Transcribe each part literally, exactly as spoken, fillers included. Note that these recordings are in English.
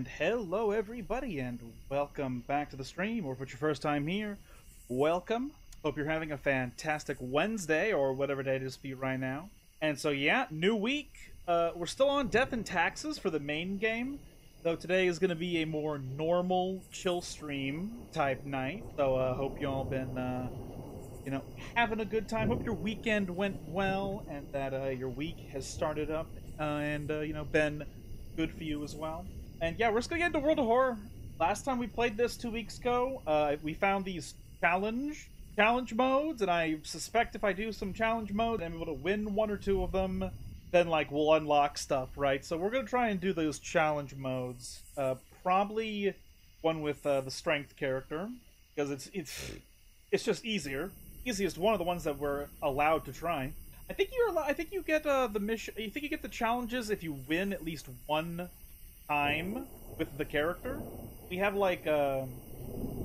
And hello everybody and welcome back to the stream, or if it's your first time here, welcome. Hope you're having a fantastic Wednesday or whatever day it is for you right now. And so yeah, new week. Uh, we're still on Death and Taxes for the main game, though today is going to be a more normal chill stream type night. So I uh, hope you all been uh, you know, having a good time. Hope your weekend went well and that uh, your week has started up uh, and uh, you know, been good for you as well. And yeah, we're just gonna get into World of Horror. Last time we played this two weeks ago, uh, we found these challenge challenge modes, and I suspect if I do some challenge modes and I'm able to win one or two of them, then like we'll unlock stuff, right? So we're gonna try and do those challenge modes. Uh, probably one with uh, the strength character, because it's it's it's just easier. Easiest one of the ones that we're allowed to try. I think you're. I think you get uh, the mission. You think you get the challenges if you win at least one time with the character. We have like uh,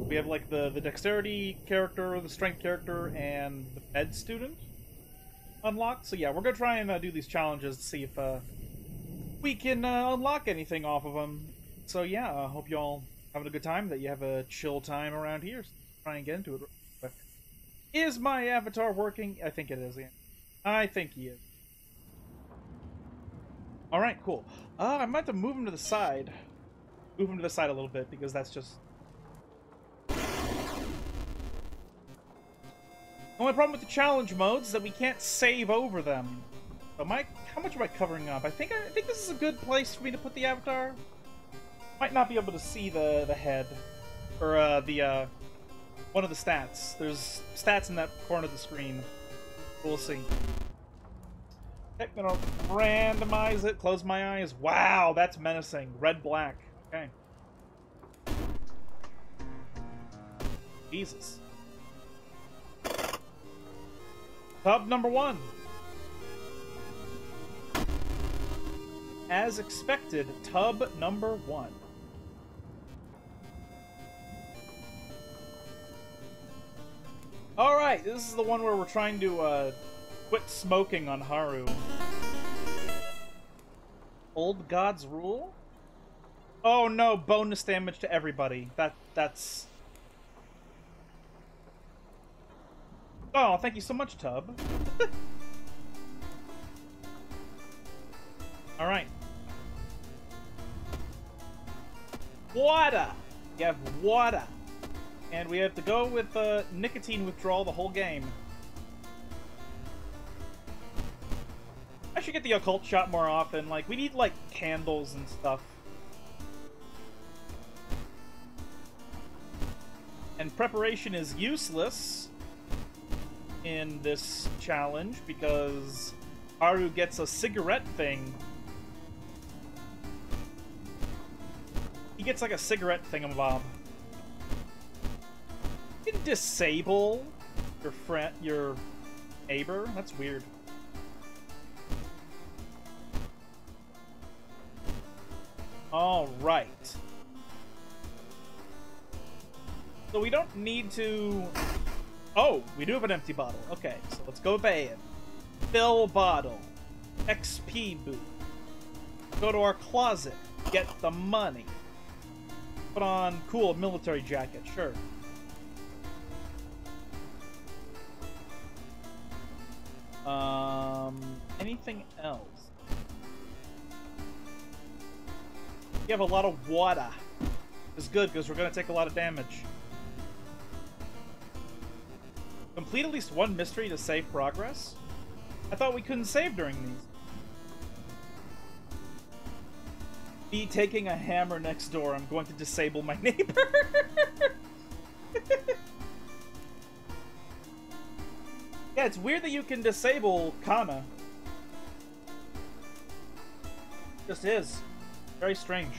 we have like the the dexterity character, the strength character, and the med student unlocked. So yeah, we're gonna try and uh, do these challenges to see if uh, we can uh, unlock anything off of them. So yeah, I uh, hope y'all having a good time. That you have a chill time around here. So try and get into it. But is my avatar working? I think it is. Yeah. I think he is. Alright, cool. Uh, I might have to move him to the side. Move him to the side a little bit, because that's just... The only problem with the challenge modes is that we can't save over them. But my, how much am I covering up? I think I, I think this is a good place for me to put the avatar. Might not be able to see the, the head. Or uh, the uh, one of the stats. There's stats in that corner of the screen. We'll see. I'm gonna randomize it. Close my eyes. Wow, that's menacing. Red, black. Okay. Jesus. Tub number one. As expected, tub number one. Alright, this is the one where we're trying to uh, quit smoking on Haru. Old God's Rule? Oh no, bonus damage to everybody. That that's... Oh, thank you so much, Tub. Alright. Water! You have water. And we have to go with uh, nicotine withdrawal the whole game. I should get the occult shot more often. Like, we need, like, candles and stuff. And preparation is useless in this challenge because Haru gets a cigarette thing. He gets, like, a cigarette thingamabob. You can disable your friend, your neighbor? That's weird. Alright. So we don't need to... Oh, we do have an empty bottle. Okay, so let's go pay it. Fill bottle. X P boot. Go to our closet. Get the money. Put on cool military jacket, sure. Um, anything else? You have a lot of water. It's good because we're going to take a lot of damage. Complete at least one mystery to save progress? I thought we couldn't save during these. Be taking a hammer next door. I'm going to disable my neighbor. Yeah, it's weird that you can disable Kana. Just is. Very strange.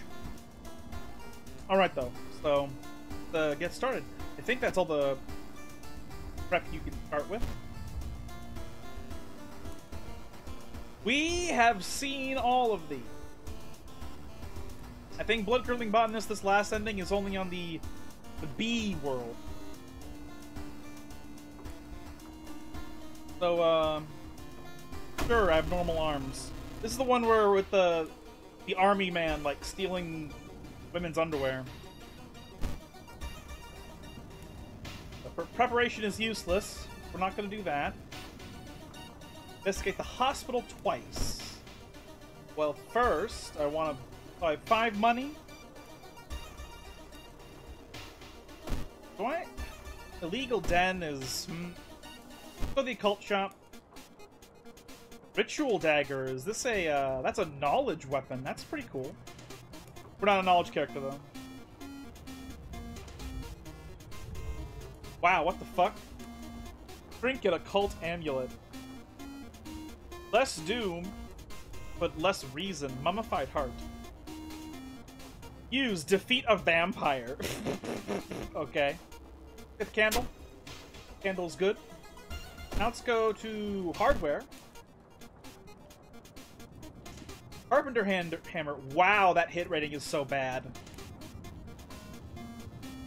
Alright though, so uh, get started. I think that's all the prep you can start with. We have seen all of these. I think Blood Curdling Botanist, this last ending, is only on the, the bee world. So, uh, sure, I have normal arms. This is the one where with the the army man, like, stealing women's underwear. The pre preparation is useless. We're not going to do that. Investigate the hospital twice. Well, first, I want to buy five money. Do I? Illegal den is... Hmm, go to the occult shop. Ritual dagger, is this a, uh, that's a knowledge weapon. That's pretty cool. We're not a knowledge character, though. Wow, what the fuck? Trinket occult amulet. Less doom, but less reason. Mummified heart. Use defeat a vampire. Okay. Fifth candle. Candle's good. Now let's go to hardware. Carpenter hand hammer. Wow, that hit rating is so bad.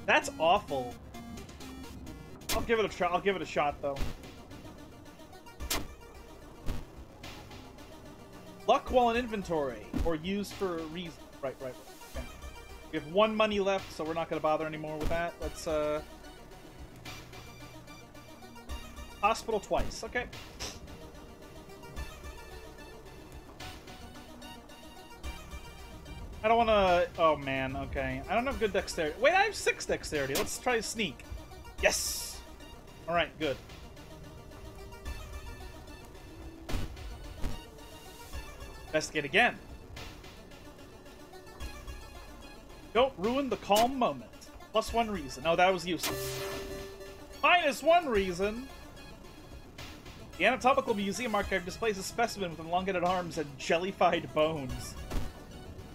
That's awful. I'll give it a try. I'll give it a shot though. Luck while in inventory, or used for a reason. Right, right, right. Okay. We have one money left, so we're not going to bother anymore with that. Let's uh. Hospital twice. Okay. I don't want to... Oh, man. Okay. I don't have good dexterity. Wait, I have six dexterity. Let's try sneak. Yes! Alright, good. Investigate again. Don't ruin the calm moment. Plus one reason. Oh, that was useless. Minus one reason! The anatomical museum archive displays a specimen with elongated arms and jellified bones.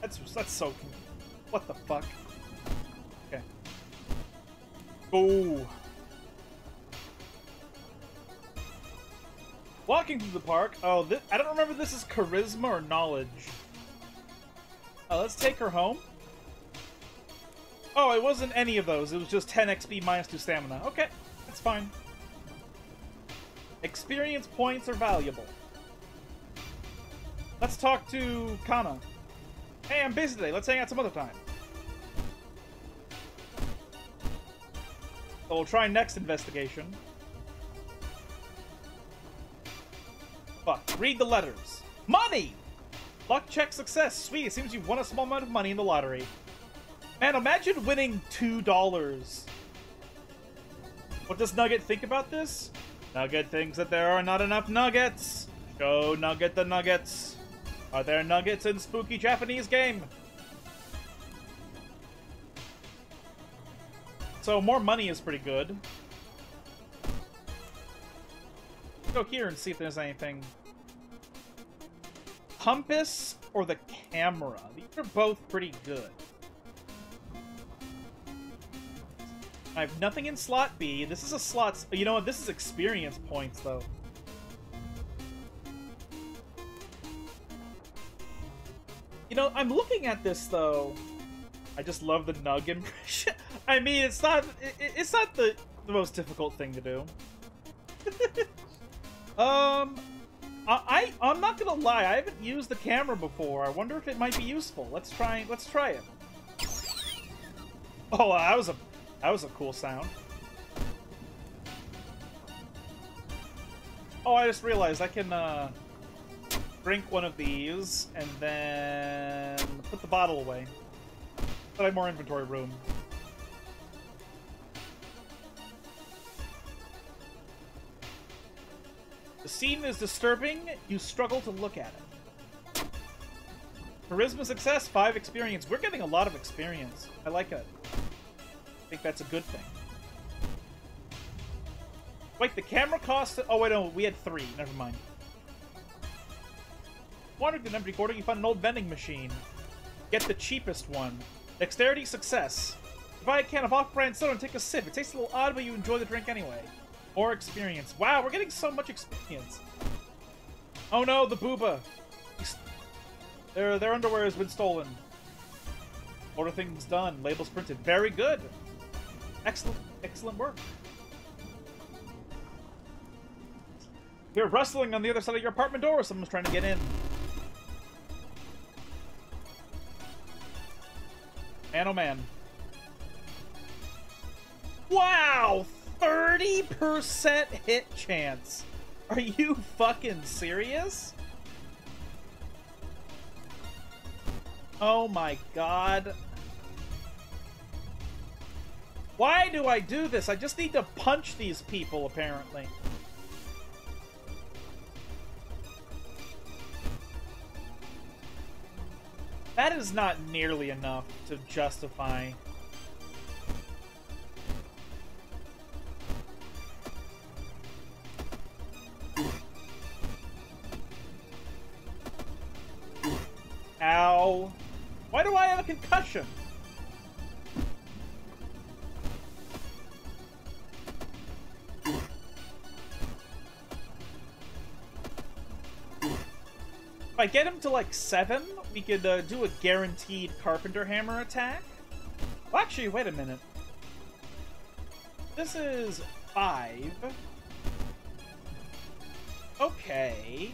That's, that's so cool. What the fuck? Okay. Ooh. Walking through the park. Oh, this, I don't remember if this is charisma or knowledge. Uh, let's take her home. Oh, it wasn't any of those. It was just ten X P minus two stamina. Okay, that's fine. Experience points are valuable. Let's talk to Kana. Hey, I'm busy today. Let's hang out some other time. So we'll try next investigation. Fuck. Read the letters. Money! Luck check success. Sweet. It seems you've won a small amount of money in the lottery. Man, imagine winning two dollars. What does Nugget think about this? Nugget thinks that there are not enough nuggets. Show Nugget the nuggets. Are there nuggets in spooky Japanese game? So more money is pretty good. Let's go here and see if there's anything. Compass or the camera? These are both pretty good. I have nothing in slot B. This is a slot... You know what? This is experience points, though. You know, I'm looking at this though. I just love the Nug impression. I mean, it's not it, it's not the, the most difficult thing to do. um, I, I I'm not gonna lie. I haven't used the camera before. I wonder if it might be useful. Let's try let's try it. Oh, that was a that was a cool sound. Oh, I just realized I can. Uh, Drink one of these, and then put the bottle away. But I have more inventory room. The scene is disturbing. You struggle to look at it. Charisma success, five experience. We're getting a lot of experience. I like it. I think that's a good thing. Wait, the camera cost... Oh, wait, no, we had three. Never mind. Wandering an empty quarter, you find an old vending machine. Get the cheapest one. Dexterity success. Buy a can of off-brand soda and take a sip. It tastes a little odd, but you enjoy the drink anyway. More experience. Wow, we're getting so much experience. Oh no, the booba. Their, their underwear has been stolen. Order things done. Labels printed. Very good. Excellent, excellent work. You're rustling on the other side of your apartment door. Someone's trying to get in. And oh man. Wow! thirty percent hit chance. Are you fucking serious? Oh my god. Why do I do this? I just need to punch these people, apparently. That is not nearly enough to justify... Ow. Why do I have a concussion? If I get him to like seven, we could uh, do a guaranteed carpenter hammer attack. Well, actually, wait a minute. This is five. Okay.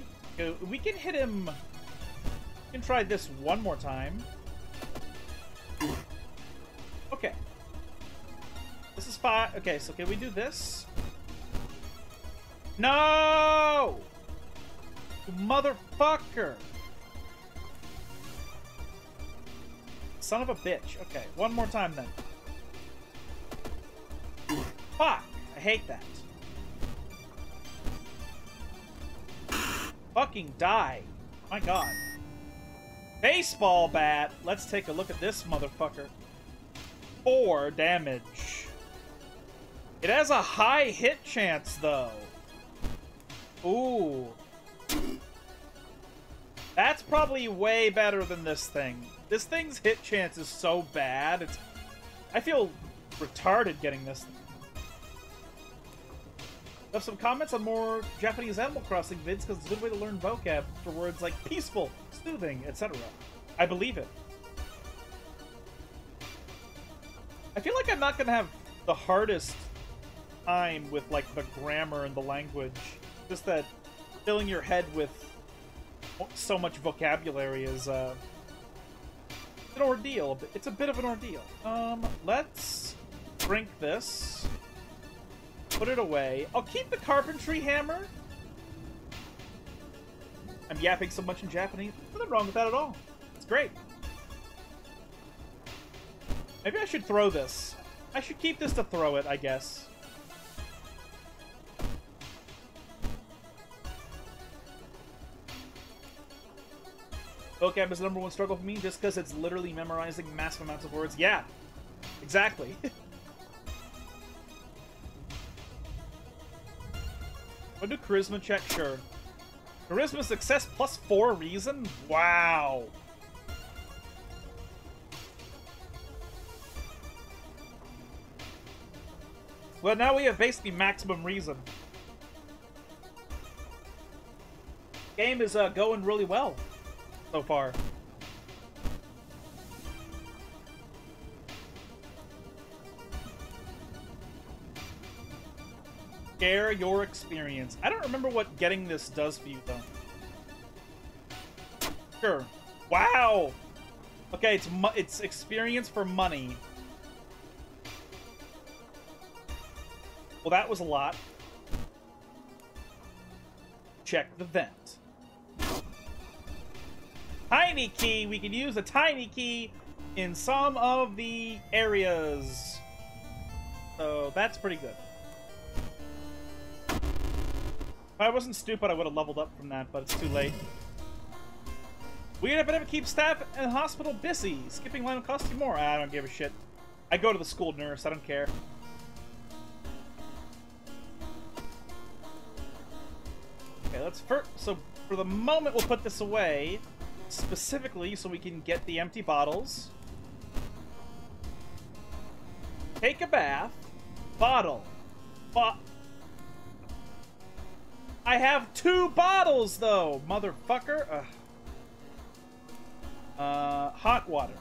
We can hit him... We can try this one more time. Okay. This is five. Okay, so can we do this? No! Motherfucker! Son of a bitch. Okay, one more time then. Fuck! I hate that. Fucking die. My god. Baseball bat! Let's take a look at this motherfucker. Four damage. It has a high hit chance, though. Ooh. That's probably way better than this thing. This thing's hit chance is so bad. It's, I feel retarded getting this thing. Left some comments on more Japanese Animal Crossing vids because it's a good way to learn vocab for words like peaceful, soothing, et cetera. I believe it. I feel like I'm not going to have the hardest time with, like, the grammar and the language. Just that filling your head with so much vocabulary is uh, an ordeal. It's a bit of an ordeal. Um, let's drink this. Put it away. I'll keep the carpentry hammer. I'm yapping so much in Japanese. Nothing wrong with that at all. It's great. Maybe I should throw this. I should keep this to throw it, I guess. Vocab is the number one struggle for me just because it's literally memorizing massive amounts of words. Yeah, exactly. I'll do charisma check, sure. Charisma success plus four reason? Wow. Well, now we have basically maximum reason. Game is uh, going really well so far. Share your experience. I don't remember what getting this does for you, though. Sure. Wow! Okay, it's mu it's experience for money. Well, that was a lot. Check the vent. Tiny key! We can use a tiny key in some of the areas. So, that's pretty good. If I wasn't stupid, I would have leveled up from that, but it's too late. Weird, but never keep staff and hospital busy. Skipping line will cost you more. I don't give a shit. I go to the school nurse. I don't care. Okay, let's first... So, for the moment, we'll put this away. Specifically, so we can get the empty bottles. Take a bath. Bottle. Bottle. I have two bottles, though, motherfucker. Ugh. Uh, hot water.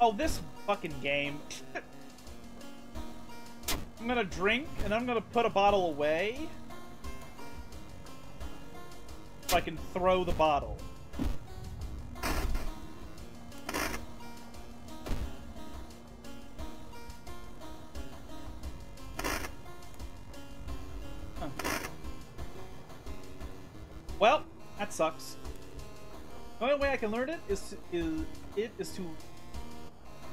Oh, this fucking game. I'm gonna drink, and I'm gonna put a bottle away. So I can throw the bottle. Well, that sucks. The only way I can learn it is to, is it is to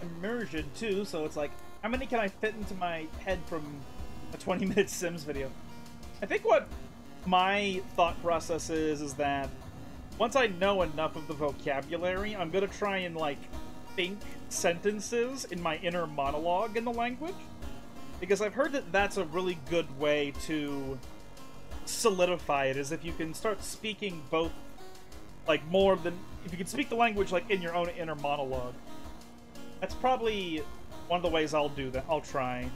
immersion too. So it's like, how many can I fit into my head from a twenty-minute Sims video? I think what my thought process is is that once I know enough of the vocabulary, I'm gonna try and like think sentences in my inner monologue in the language, because I've heard that that's a really good way to solidify it, is if you can start speaking both, like, more than, if you can speak the language like in your own inner monologue. That's probably one of the ways I'll do that. I'll try.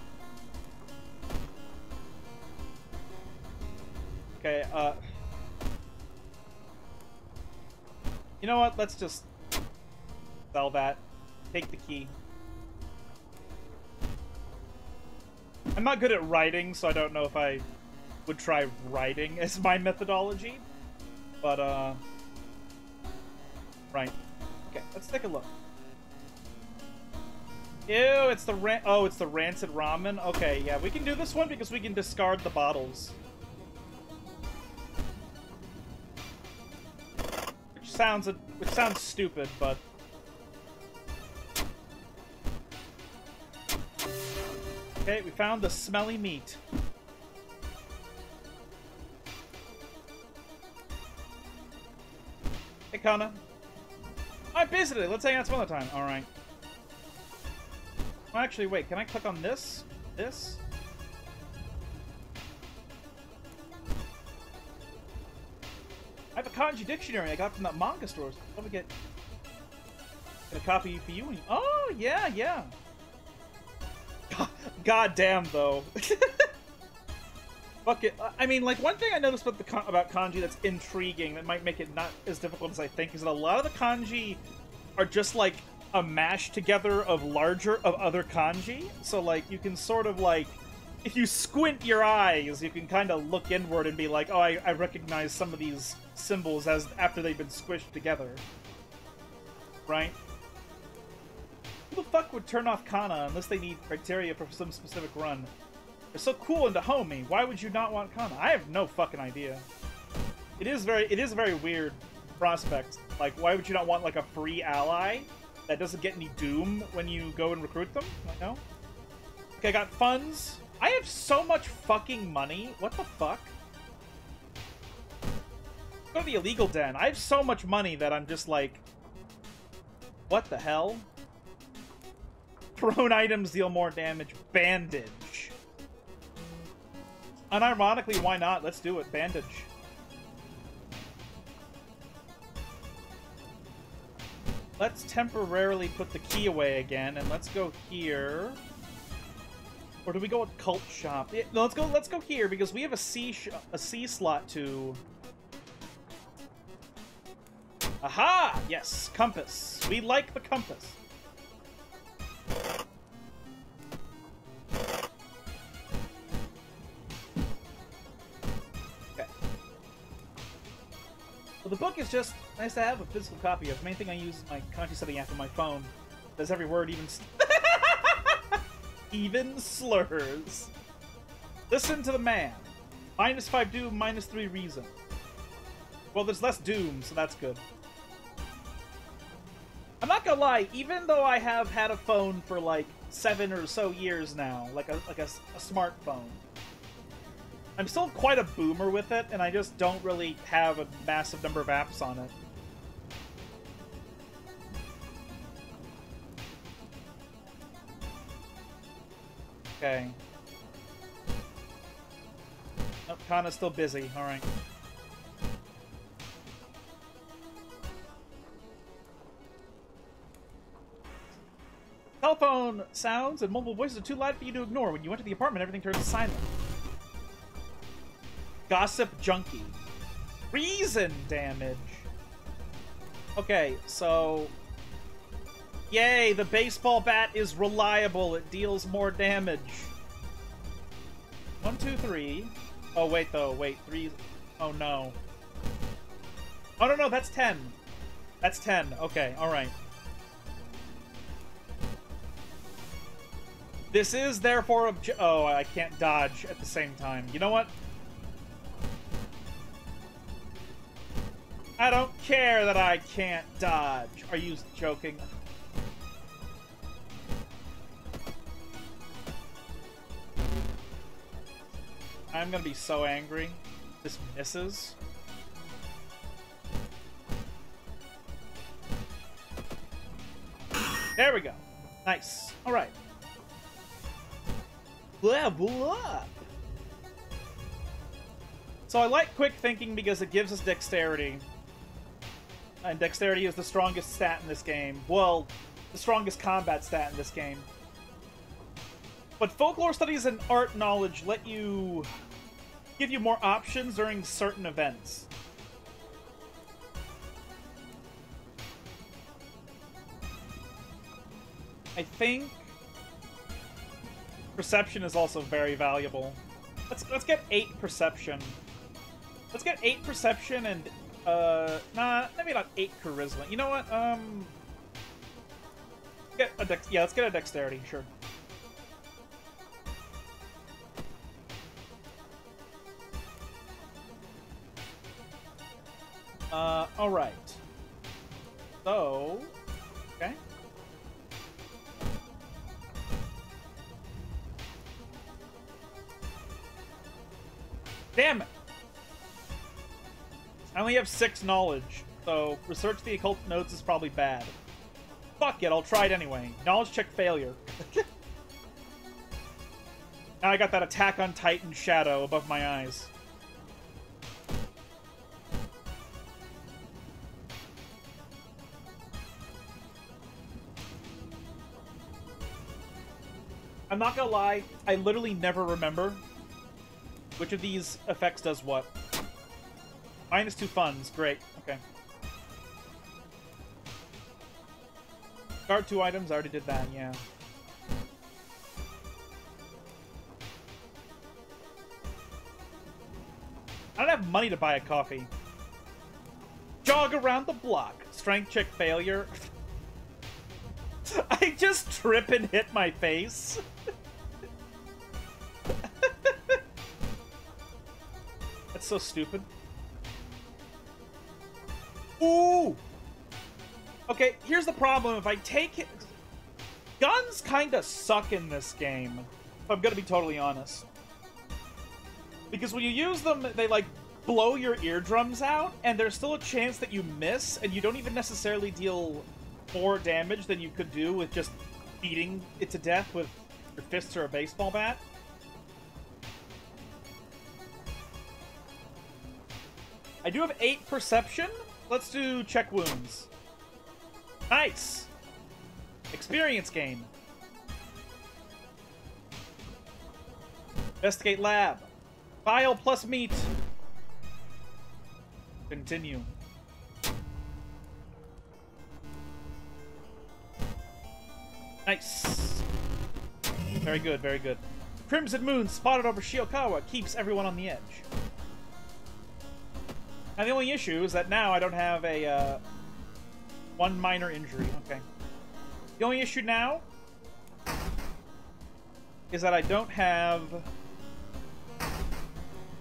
Okay, uh... you know what? Let's just sell that. Take the key. I'm not good at writing, so I don't know if I would try writing as my methodology. But, uh... right. Okay, let's take a look. Ew, it's the ran- oh, it's the rancid ramen? Okay, yeah, we can do this one because we can discard the bottles. Sounds a, which sounds stupid, but okay, we found the smelly meat. Hey, Kana. I visited. Let's hang out some other time. All right. Well, actually, wait. Can I click on this? This. I have a kanji dictionary I got from that manga store. Let me get, get a copy for you. And oh, yeah, yeah. God, God damn, though. Fuck it. I mean, like, one thing I noticed about, the, about kanji that's intriguing that might make it not as difficult as I think is that a lot of the kanji are just, like, a mash together of larger, of other kanji. So, like, you can sort of, like... if you squint your eyes, you can kind of look inward and be like, oh, I, I recognize some of these symbols as after they've been squished together. Right? Who the fuck would turn off Kana unless they need criteria for some specific run? They're so cool and homey. Why would you not want Kana? I have no fucking idea. It is very, it is a very weird prospect. Like, why would you not want, like, a free ally that doesn't get any doom when you go and recruit them? I know. Okay, I got funds. I have so much fucking money. What the fuck? Go to the illegal den. I have so much money that I'm just like... what the hell? Thrown items deal more damage. Bandage. Unironically, why not? Let's do it. Bandage. Let's temporarily put the key away again, and let's go here... or do we go with cult shop? It, no, let's go. Let's go here because we have a C sh a C slot to. Aha! Yes, compass. We like the compass. Okay. Well, the book is just nice to have a physical copy of. The main thing I use my conscious setting app on my phone. Does every word even? Even slurs. Listen to the man. Minus five doom, minus three reason. Well, there's less doom, so that's good. I'm not gonna lie, even though I have had a phone for like seven or so years now, like a like a, a smartphone, I'm still quite a boomer with it, and I just don't really have a massive number of apps on it. Okay. Nope, Kana's still busy. Alright. Telephone sounds and mobile voices are too loud for you to ignore. When you went to the apartment, everything turns silent. Gossip junkie. Reason damage. Okay, so... yay, the baseball bat is reliable. It deals more damage. One, two, three. Oh, wait, though. Wait, three. Oh, no. Oh, no, no, that's ten. That's ten. Okay, all right. This is, therefore, obj- oh, I can't dodge at the same time. You know what? I don't care that I can't dodge. Are you joking? I'm gonna be so angry. This misses. There we go. Nice. Alright. Level up! So I like quick thinking because it gives us dexterity. And dexterity is the strongest stat in this game. Well, the strongest combat stat in this game. But folklore studies and art knowledge let you... give you more options during certain events. I think... perception is also very valuable. Let's, let's get eight perception. Let's get eight perception and... Uh, nah, maybe not eight charisma. You know what? Um, get a dex- yeah, let's get a dexterity, sure. Uh, alright. So... okay. Damn it! I only have six knowledge, so research the occult notes is probably bad. Fuck it, I'll try it anyway. Knowledge check failure. Now I got that Attack on Titan shadow above my eyes. I'm not gonna lie, I literally never remember which of these effects does what. Minus two funds, great, okay. Guard two items, I already did that, yeah. I don't have money to buy a coffee. Jog around the block. Strength check failure. I just trip and hit my face. That's so stupid. Ooh! Okay, here's the problem. If I take it... guns kinda suck in this game, if I'm gonna be totally honest. Because when you use them, they, like, blow your eardrums out, and there's still a chance that you miss, and you don't even necessarily deal more damage than you could do with just beating it to death with your fists or a baseball bat. I do have eight perception. Let's do check wounds. Nice! Experience gain. Investigate lab. File plus meat. Continue. Nice. Very good, very good. Crimson Moon spotted over Shiokawa keeps everyone on the edge. And the only issue is that now I don't have a, uh, one minor injury. Okay. The only issue now is that I don't have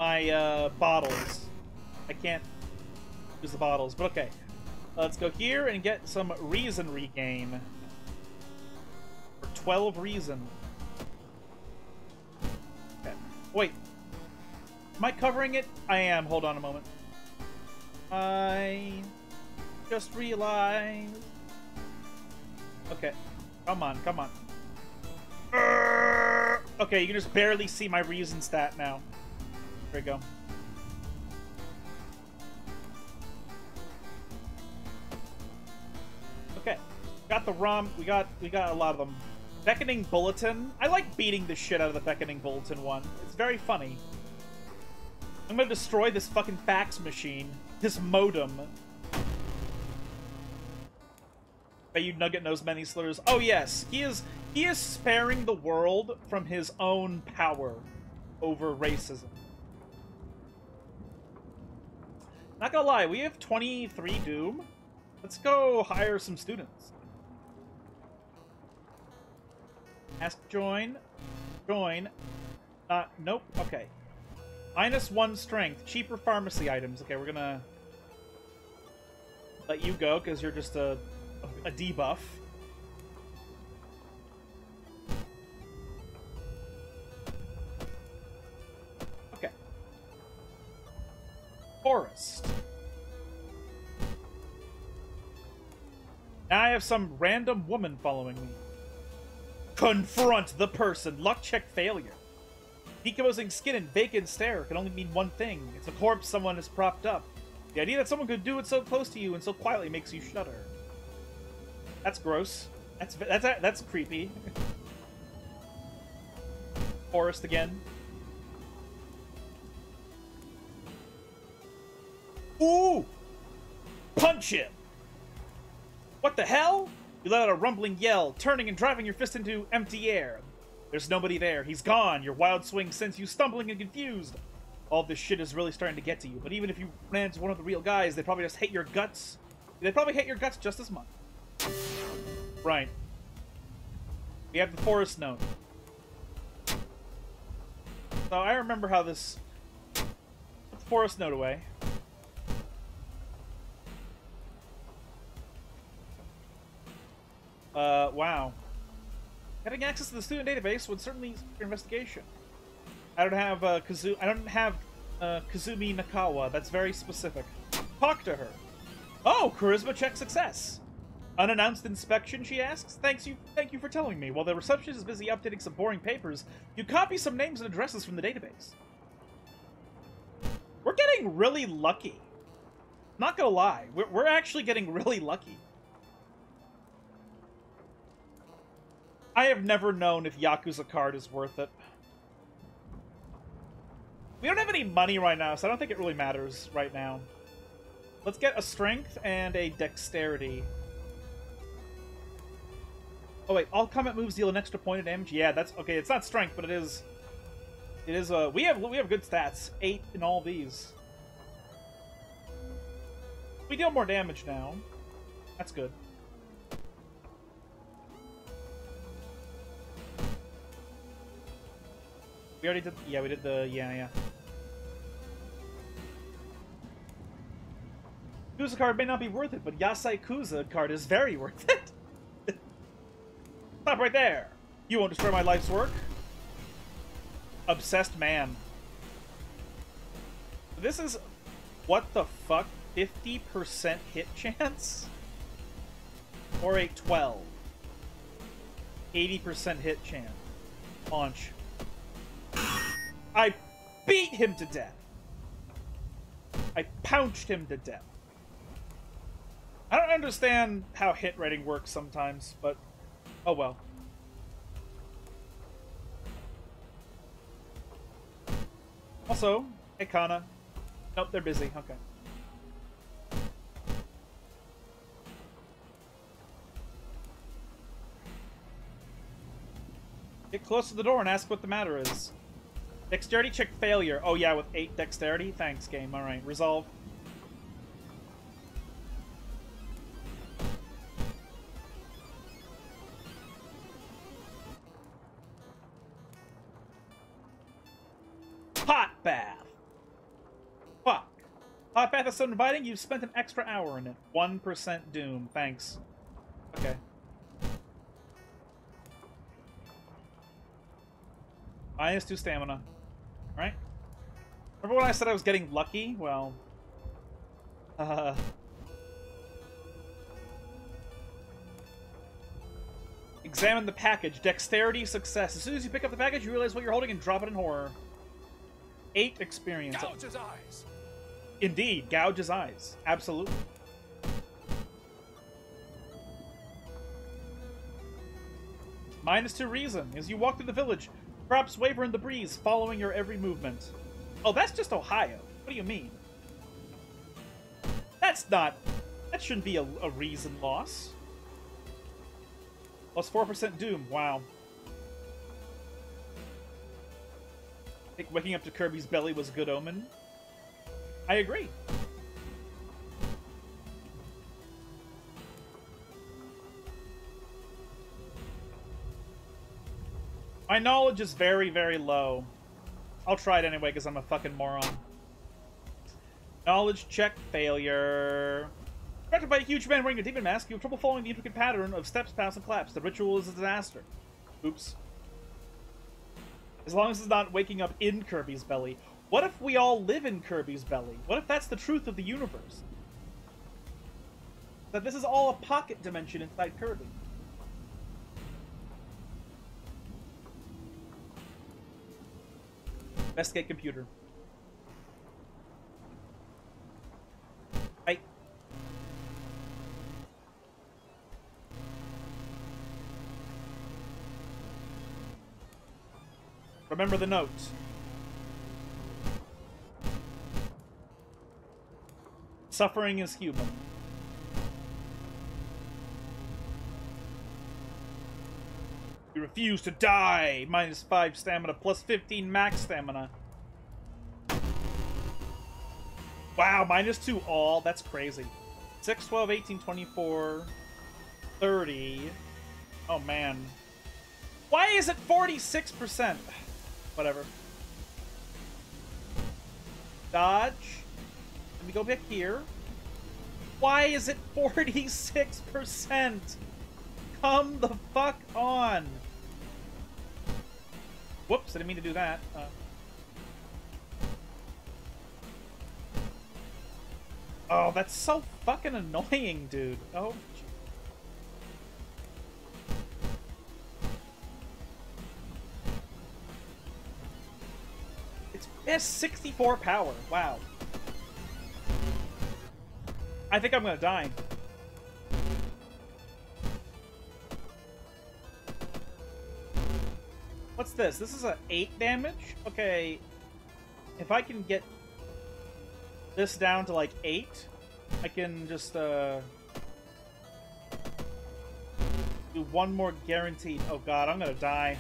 my, uh, bottles. I can't use the bottles, but okay. Let's go here and get some reason regain. For twelve reason. Okay. Wait. Am I covering it? I am. Hold on a moment. I just realized. Okay, come on, come on. Urgh! Okay, you can just barely see my reason stat now. There we go. Okay, got the ROM. We got we got a lot of them. Beckoning Bulletin. I like beating the shit out of the Beckoning Bulletin one. It's very funny. I'm gonna destroy this fucking fax machine. This modem. Bet you Nugget knows many slurs. Oh yes, he is he is sparing the world from his own power over racism. Not gonna lie, we have twenty-three Doom. Let's go hire some students. Ask join. Join. Uh, nope. Okay. Minus one strength. Cheaper pharmacy items. Okay, we're gonna... let you go because you're just a, a debuff. Okay. Forest. Now I have some random woman following me. Confront the person. Luck check failure. Decomposing skin and vacant stare can only mean one thing. It's a corpse someone has propped up. The idea that someone could do it so close to you and so quietly makes you shudder. That's gross. That's that's that's creepy. Forest again. Ooh! Punch him! What the hell? You let out a rumbling yell, turning and driving your fist into empty air. There's nobody there. He's gone. Your wild swing sends you stumbling and confused. All this shit is really starting to get to you, but even if you ran into one of the real guys, they probably just hate your guts. They probably hate your guts just as much. Right. We have the forest note. So I remember how this... Put the forest note away. Uh, wow. Having access to the student database would certainly ease your investigation. I don't have uh, Kazu. I don't have uh, Kazumi Nakawa. That's very specific. Talk to her. Oh, charisma check success. Unannounced inspection. She asks. Thanks you. Thank you for telling me. While the receptionist is busy updating some boring papers, you copy some names and addresses from the database. We're getting really lucky. Not gonna lie, we're we're actually getting really lucky. I have never known if Yakuza card is worth it. We don't have any money right now, so I don't think it really matters right now. Let's get a strength and a dexterity. Oh wait, all combat moves deal an extra point of damage. Yeah, that's okay. It's not strength, but it is. It is. Uh, we have we have good stats. Eight in all these. We deal more damage now. That's good. We already did. Yeah, we did the. Yeah, yeah. Kuza card may not be worth it, but Yasai Kuza card is very worth it. Stop right there! You won't destroy my life's work. Obsessed man. This is. What the fuck? fifty percent hit chance? Or a twelve. eighty percent hit chance. Launch. I beat him to death. I pounced him to death. I don't understand how hit rating works sometimes, but oh well. Also, hey Kana. Nope, they're busy. Okay. Get close to the door and ask what the matter is. Dexterity check failure. Oh yeah, with eight dexterity? Thanks, game. Alright, resolve. Hot bath! Fuck. Hot bath is so inviting, you've spent an extra hour in it. one percent doom. Thanks. Okay. Minus two stamina. Right? Remember when I said I was getting lucky? Well... Uh... Examine the package. Dexterity success. As soon as you pick up the package, you realize what you're holding and drop it in horror. Eight experience. Gouge his eyes! Indeed. Gouge his eyes. Absolutely. Minus two reason. As you walk through the village, crops waver in the breeze, following your every movement. Oh, that's just Ohio. What do you mean? That's not... That shouldn't be a, a reason loss. Plus four percent doom. Wow. I think waking up to Kirby's belly was a good omen. I agree. My knowledge is very, very low. I'll try it anyway because I'm a fucking moron. Knowledge check failure. Directed by a huge man wearing a demon mask, you have trouble following the intricate pattern of steps, paths, and claps. The ritual is a disaster. Oops. As long as it's not waking up in Kirby's belly. What if we all live in Kirby's belly? What if that's the truth of the universe? That this is all a pocket dimension inside Kirby. Investigate computer. I... Remember the note. Suffering is human. You refuse to die! Minus five stamina, plus fifteen max stamina. Wow, minus two all. That's crazy. six, twelve, eighteen, twenty-four, thirty. Oh, man. Why is it forty-six percent? Whatever. Dodge. Let me go back here. Why is it forty-six percent? Come the fuck on. Whoops, I didn't mean to do that. Uh, oh, that's so fucking annoying, dude. Oh. It's sixty-four power. Wow. I think I'm gonna die. What's this? This is an eight damage? Okay. If I can get this down to like eight, I can just uh, do one more guaranteed. Oh god, I'm gonna die.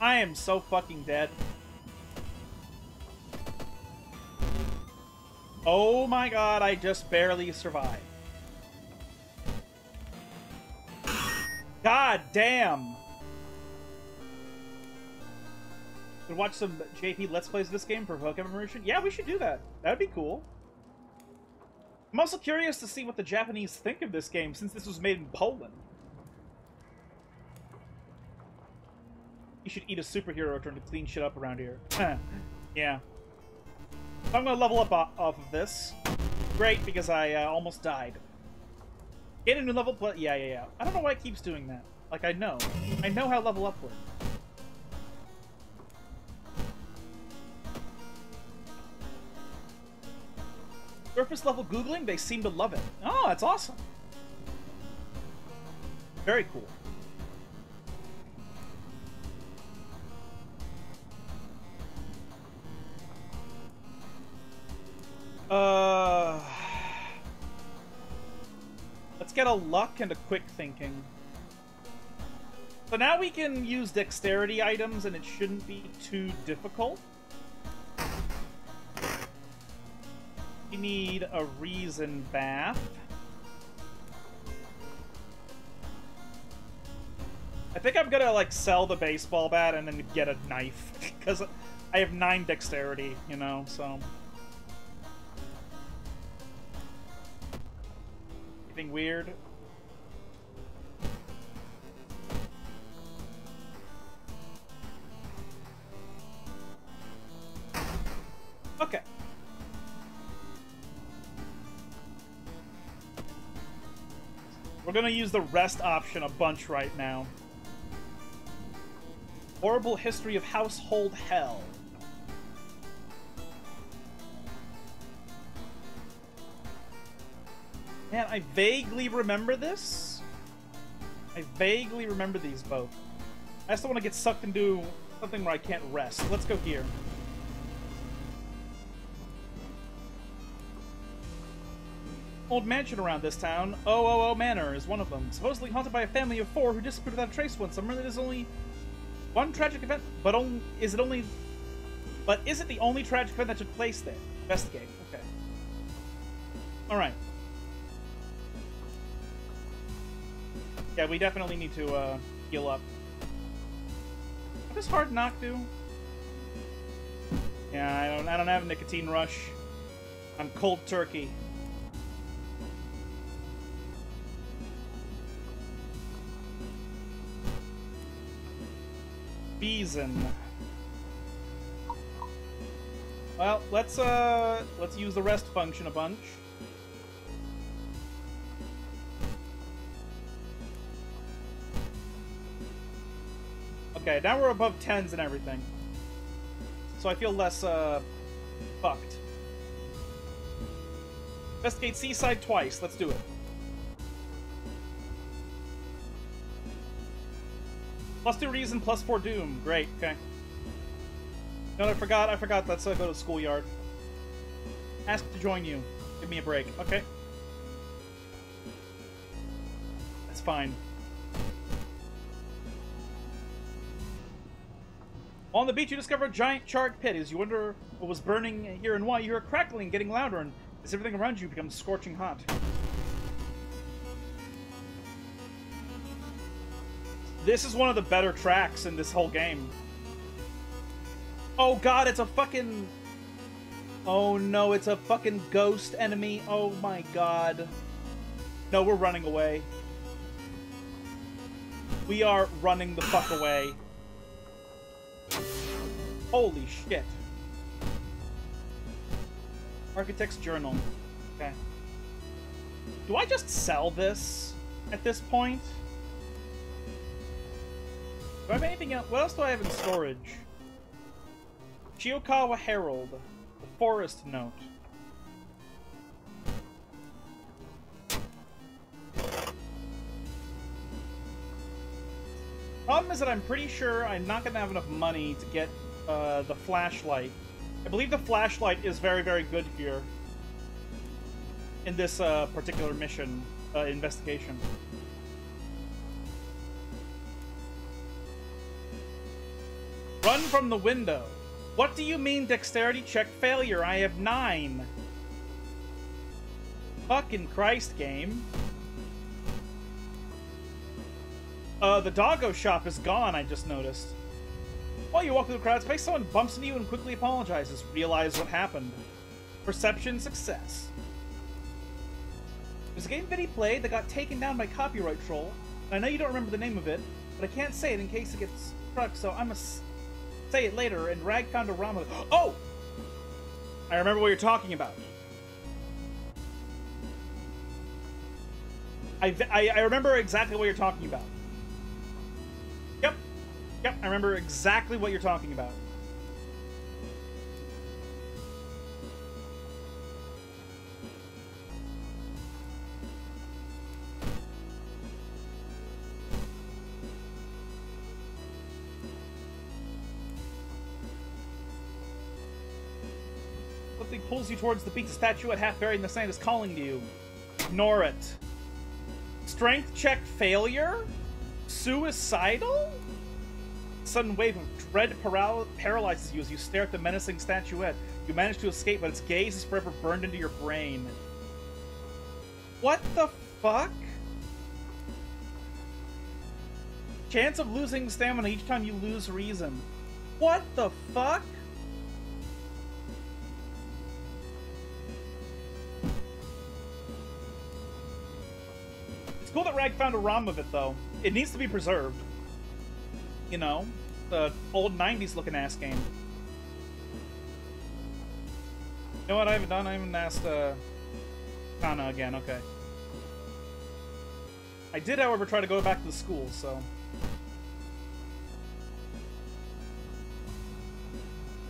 I am so fucking dead. Oh my god, I just barely survived. God damn! Could watch some J P Let's Plays of this game for vocab immersion. Yeah, we should do that. That would be cool. I'm also curious to see what the Japanese think of this game, since this was made in Poland. You should eat a superhero trying to clean shit up around here. Yeah. So I'm gonna level up off of this. Great, because I uh, almost died. Get a new level plus. Yeah, yeah, yeah. I don't know why it keeps doing that. Like, I know. I know how level up works. Surface level Googling, they seem to love it. Oh, that's awesome. Very cool. Uh, let's get a luck and a quick thinking. So now we can use dexterity items and it shouldn't be too difficult. We need a reason bath. I think I'm gonna like sell the baseball bat and then get a knife because I have nine dexterity, you know, so. Anything weird? Okay. We're gonna use the rest option a bunch right now. Horrible history of household hell. Man, I vaguely remember this. I vaguely remember these both. I just don't want to get sucked into something where I can't rest. Let's go here. Old mansion around this town, O O O Manor, is one of them. Supposedly haunted by a family of four who disappeared without a trace one summer. There is only one tragic event, but only, is it only... But is it the only tragic event that took place there? Investigate. Okay. Alright. Yeah, we definitely need to uh, heal up. What does hard knock do? Yeah, I don't. I don't have a nicotine rush. I'm cold turkey. Beezen. Well, let's uh let's use the rest function a bunch. Okay, now we're above tens and everything. So I feel less uh fucked. Investigate Seaside twice, let's do it. Plus two reason, plus four doom. Great, okay. No, I forgot, I forgot. Let's uh, go to the schoolyard. Ask to join you. Give me a break. Okay. That's fine. On the beach, you discover a giant charred pit. As you wonder what was burning here and why, you hear crackling getting louder, and as everything around you becomes scorching hot. This is one of the better tracks in this whole game. Oh god, it's a fucking... Oh no, it's a fucking ghost enemy. Oh my god. No, we're running away. We are running the fuck away. Holy shit. Architect's Journal. Okay. Do I just sell this at this point? Do I have anything else? What else do I have in storage? Chiokawa Herald. The Forest Note. Problem is that I'm pretty sure I'm not going to have enough money to get uh, the flashlight. I believe the flashlight is very, very good here. In this uh, particular mission, uh, investigation. Run from the window. What do you mean dexterity check failure? I have nine. Fucking Christ, game. Uh, the doggo shop is gone, I just noticed. While you walk through the crowd space, someone bumps into you and quickly apologizes. Realize what happened. Perception success. There's a game Vinny played that got taken down by copyright troll. And I know you don't remember the name of it, but I can't say it in case it gets struck, so I'm a... say it later, and Rag found a Rama. Oh! I remember what you're talking about. I, I, I remember exactly what you're talking about. Yep. Yep, I remember exactly what you're talking about. Pulls you towards the beach. The statue at half buried in the sand is calling to you. Ignore it. Strength check failure? Suicidal? A sudden wave of dread paral paralyzes you as you stare at the menacing statuette. You manage to escape, but its gaze is forever burned into your brain. What the fuck? Chance of losing stamina each time you lose reason. What the fuck? It's cool that Rag found a ROM of it, though. It needs to be preserved. You know, the old nineties looking ass game. You know what I haven't done? I haven't asked uh, Kana again, okay. I did, however, try to go back to the school, so...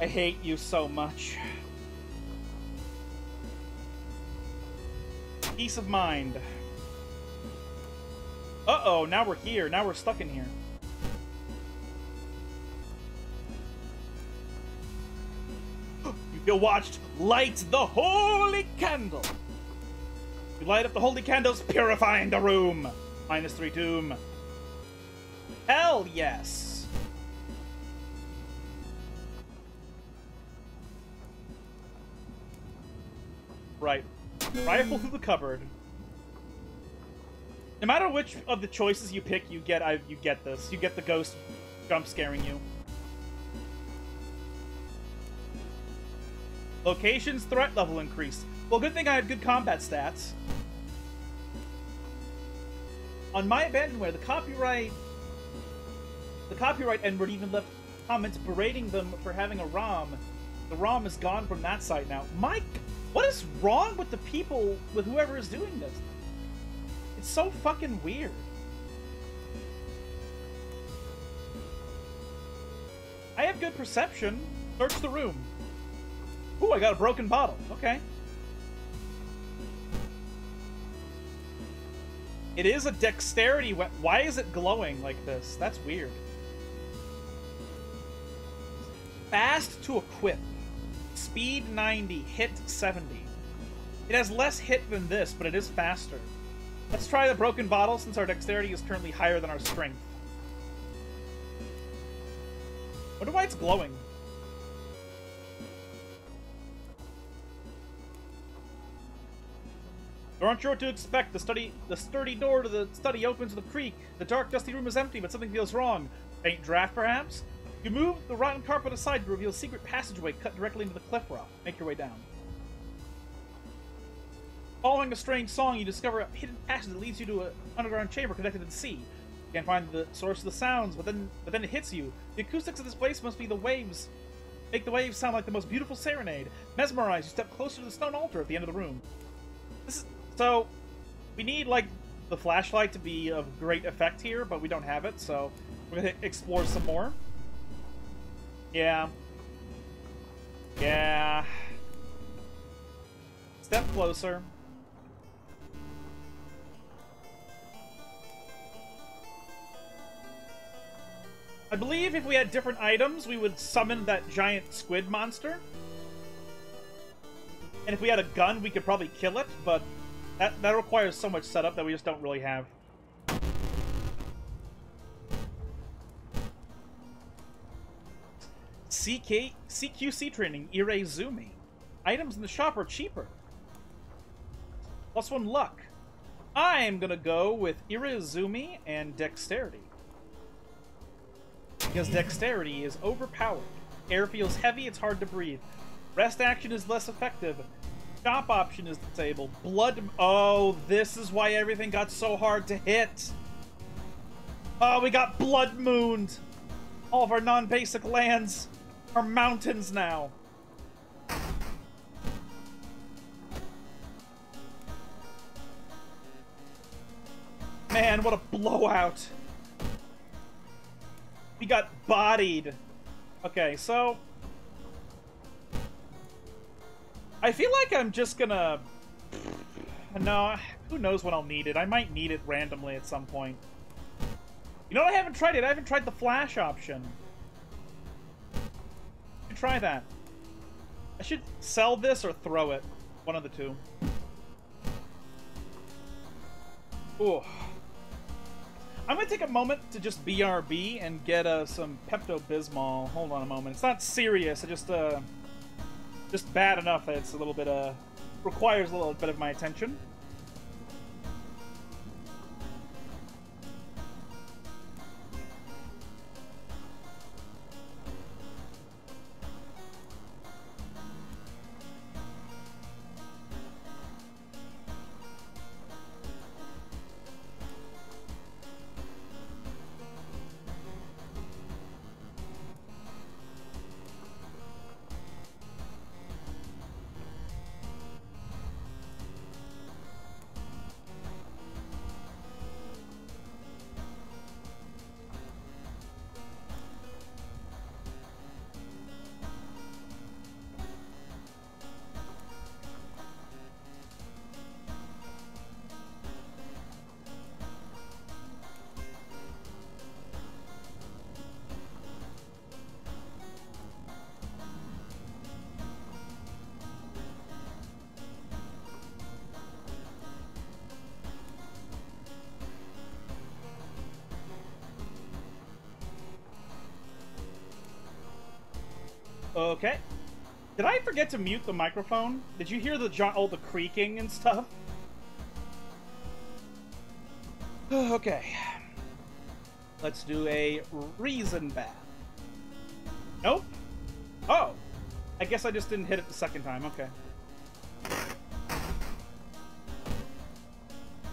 I hate you so much. Peace of mind. Uh-oh, now we're here. Now we're stuck in here. You feel watched. Light the holy candle. You light up the holy candles, purifying the room. Minus three doom. Hell yes. Right. Rifle through the cupboard. No matter which of the choices you pick, you get I, you get this. You get the ghost jump-scaring you. Location's threat level increased. Well, good thing I had good combat stats. On my abandonware, the copyright... The copyright N-word even left comments berating them for having a ROM. The ROM is gone from that site now. Mike, what is wrong with the people, with whoever is doing this? It's so fucking weird. I have good perception. Search the room. Ooh, I got a broken bottle. Okay. It is a dexterity weapon. Why is it glowing like this? That's weird. Fast to equip. Speed ninety, hit seventy. It has less hit than this, but it is faster. Let's try the broken bottle since our dexterity is currently higher than our strength. I wonder why it's glowing. You aren't sure what to expect. The study, the sturdy door to the study opens with a creak. The dark, dusty room is empty, but something feels wrong. Faint draft, perhaps? You move the rotten carpet aside to reveal a secret passageway cut directly into the cliff rock. Make your way down. Following a strange song, you discover a hidden passage that leads you to an underground chamber connected to the sea. You can't find the source of the sounds, but then, but then it hits you. The acoustics of this place must be the waves. Make the waves sound like the most beautiful serenade. Mesmerized, you step closer to the stone altar at the end of the room. This is, so, we need, like, the flashlight to be of great effect here, but we don't have it, so we're gonna explore some more. Yeah. Yeah. Step closer. I believe if we had different items, we would summon that giant squid monster. And if we had a gun, we could probably kill it, but that, that requires so much setup that we just don't really have. C Q C training, Irezumi. Items in the shop are cheaper. Plus one luck. I'm gonna go with Irezumi and Dexterity. Because dexterity is overpowered. Air feels heavy, it's hard to breathe. Rest action is less effective. Shop option is disabled. Blood... Oh, this is why everything got so hard to hit. Oh, we got blood mooned. All of our non-basic lands are mountains now. Man, what a blowout. We got bodied. Okay, so... I feel like I'm just gonna... No, who knows when I'll need it. I might need it randomly at some point. You know what? I haven't tried it. I haven't tried the flash option. I should try that. I should sell this or throw it. One of the two. Ooh. I'm gonna take a moment to just B R B and get uh, some Pepto-Bismol. Hold on a moment. It's not serious. It's just uh, just bad enough that it's a little bit uh, requires a little bit of my attention. Okay. Did I forget to mute the microphone? Did you hear the jo- all the creaking and stuff? Okay. Let's do a reason bath. Nope. Oh. I guess I just didn't hit it the second time. Okay.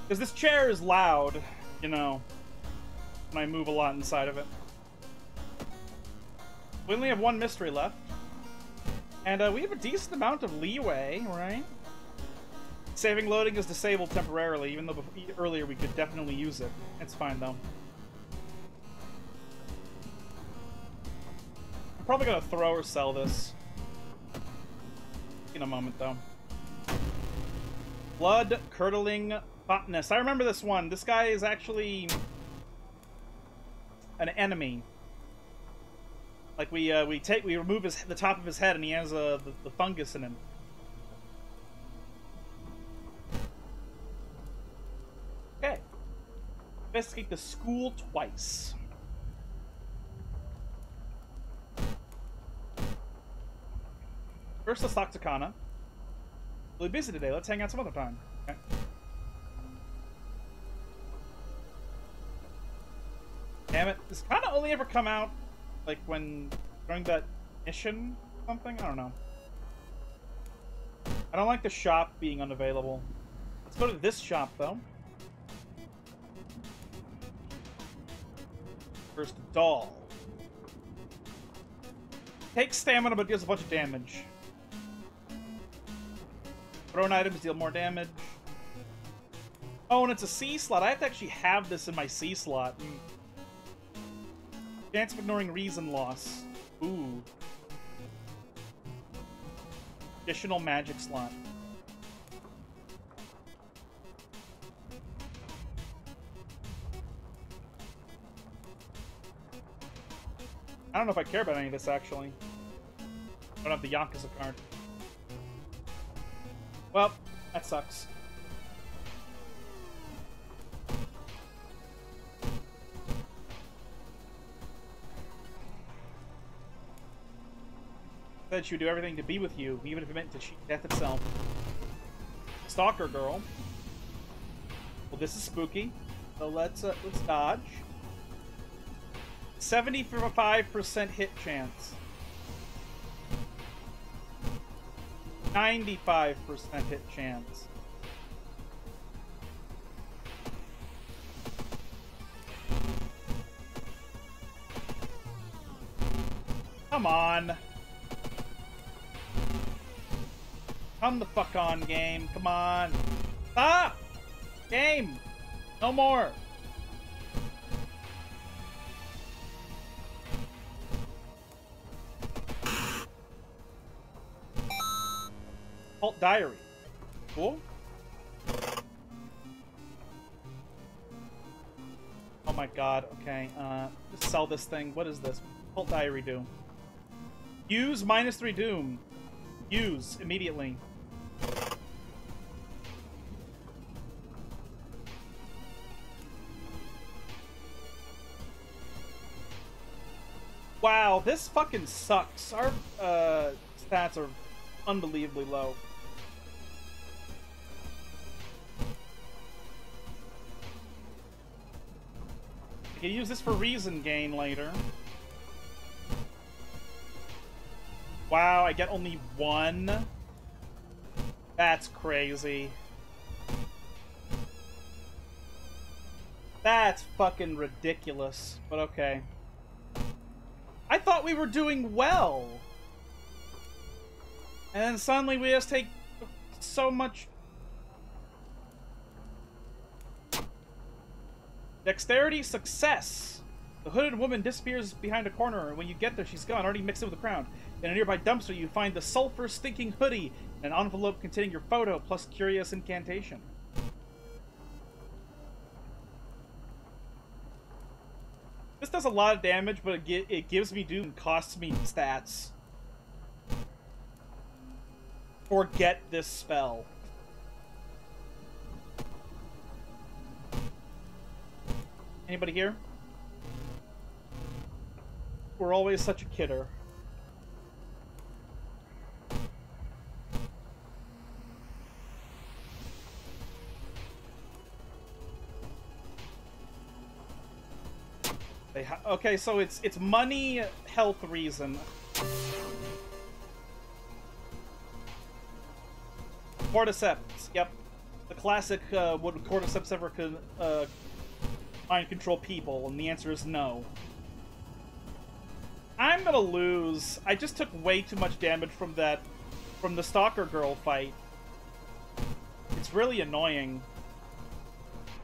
Because this chair is loud, you know, when I move a lot inside of it. We only have one mystery left. And uh, we have a decent amount of leeway, right? Saving loading is disabled temporarily, even though before, earlier we could definitely use it. It's fine, though. I'm probably going to throw or sell this in a moment, though. Blood-curdling botanist. I remember this one. This guy is actually an enemy. Like we uh, we take we remove his the top of his head and he has uh, the, the fungus in him. Okay, investigate the school twice. First, let's talk to Kana. Really busy today. Let's hang out some other time. Okay. Damn it! Does Kana only ever come out? Like when during that mission or something? I don't know. I don't like the shop being unavailable. Let's go to this shop though. First doll. Takes stamina but deals a bunch of damage. Thrown items deal more damage. Oh, and it's a C slot. I have to actually have this in my C slot. Mm. Chance of ignoring reason loss. Ooh. Additional magic slot. I don't know if I care about any of this, actually. I don't have the Yakuza card. Well, that sucks. That she would do everything to be with you, even if it meant to cheat death itself. Stalker girl. Well, this is spooky, so let's uh, let's dodge. seventy-five percent hit chance. ninety-five percent hit chance. Come on. Come the fuck on, game. Come on. Stop! Game! No more! Alt diary. Cool. Oh my god, okay. Uh, just sell this thing. What is this? Alt diary do? Use minus three doom. Use immediately. Wow, this fucking sucks. Our uh, stats are unbelievably low. I can use this for reason gain later. Wow, I get only one? That's crazy. That's fucking ridiculous, but okay. I thought we were doing well. And then suddenly we just take so much. Dexterity success. The hooded woman disappears behind a corner, and when you get there, she's gone, already mixed in with the crowd. In a nearby dumpster, you find the sulfur-stinking hoodie and an envelope containing your photo plus curious incantation. This does a lot of damage, but it, gi it gives me doom and costs me stats. Forget this spell. Anybody here? We're always such a kidder. They ha okay, so it's it's money, health reason. Cordyceps, yep. The classic, uh, would cordyceps ever con uh, mind control people? And the answer is no. I'm gonna lose. I just took way too much damage from that, from the stalker girl fight. It's really annoying.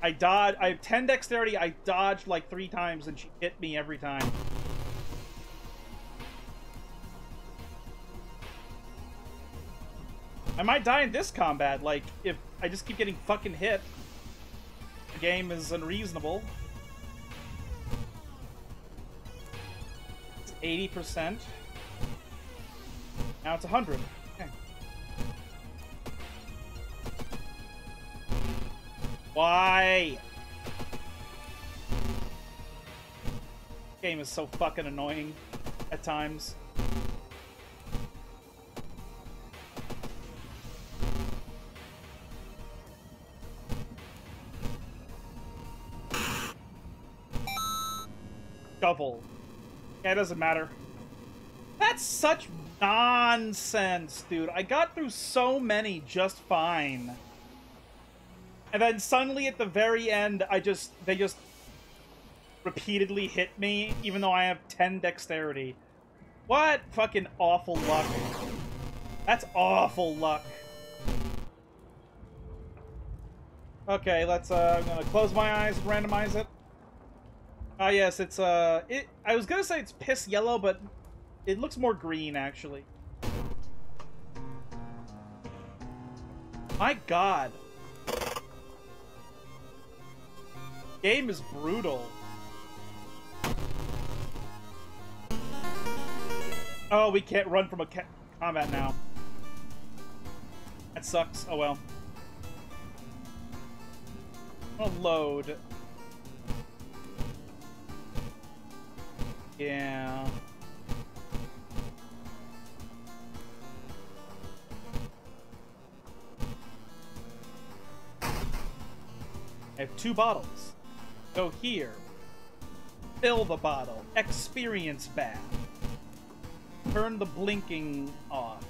I dodge. I have ten dexterity. I dodged like three times, and she hit me every time. I might die in this combat, like, if I just keep getting fucking hit. The game is unreasonable. It's eighty percent. Now it's one hundred. Okay. Why? This game is so fucking annoying at times. Double. Yeah, it doesn't matter. That's such nonsense, dude. I got through so many just fine. And then suddenly at the very end, I just they just repeatedly hit me, even though I have ten dexterity. What fucking awful luck. That's awful luck. Okay, let's uh I'm gonna close my eyes and randomize it. Oh yes, it's uh, it. I was gonna say it's piss yellow, but it looks more green actually. My God, game is brutal. Oh, we can't run from a ca combat now. That sucks. Oh well. I'm gonna load. Yeah. I have two bottles. Go here. Fill the bottle. Experience bath. Turn the blinking off.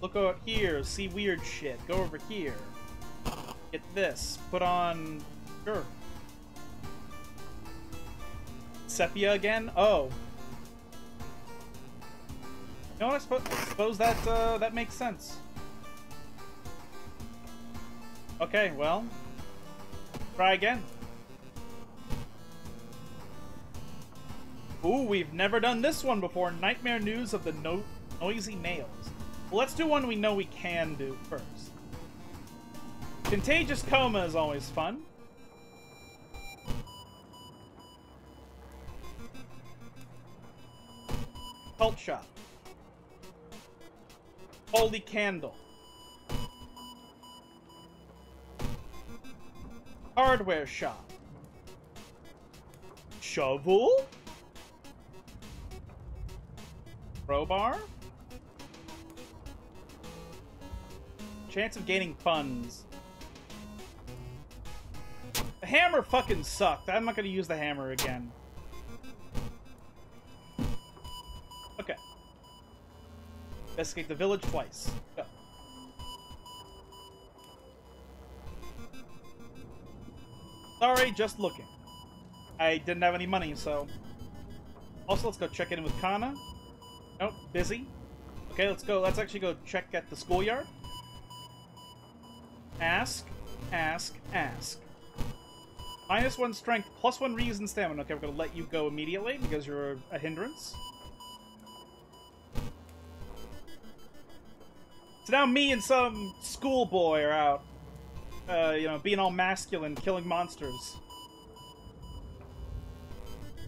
Look out here. See weird shit. Go over here. Get this. Put on... Sure. Sepia again? Oh. You know what? I suppose, I suppose that, uh, that makes sense. Okay, well. Try again. Ooh, we've never done this one before. Nightmare News of the no Noisy Nails. Well, let's do one we know we can do first. Contagious Coma is always fun. Cult Shop. Holy Candle. Hardware Shop. Shovel? Crowbar? Chance of gaining funds. The hammer fucking sucked. I'm not gonna use the hammer again. Investigate the village twice. Go. Sorry, just looking. I didn't have any money, so... Also, let's go check in with Kana. Nope, busy. Okay, let's go. Let's actually go check at the schoolyard. Ask, ask, ask. Minus one strength, plus one reason stamina. Okay, we're going to let you go immediately because you're a hindrance. So now me and some schoolboy are out, uh, you know, being all masculine, killing monsters.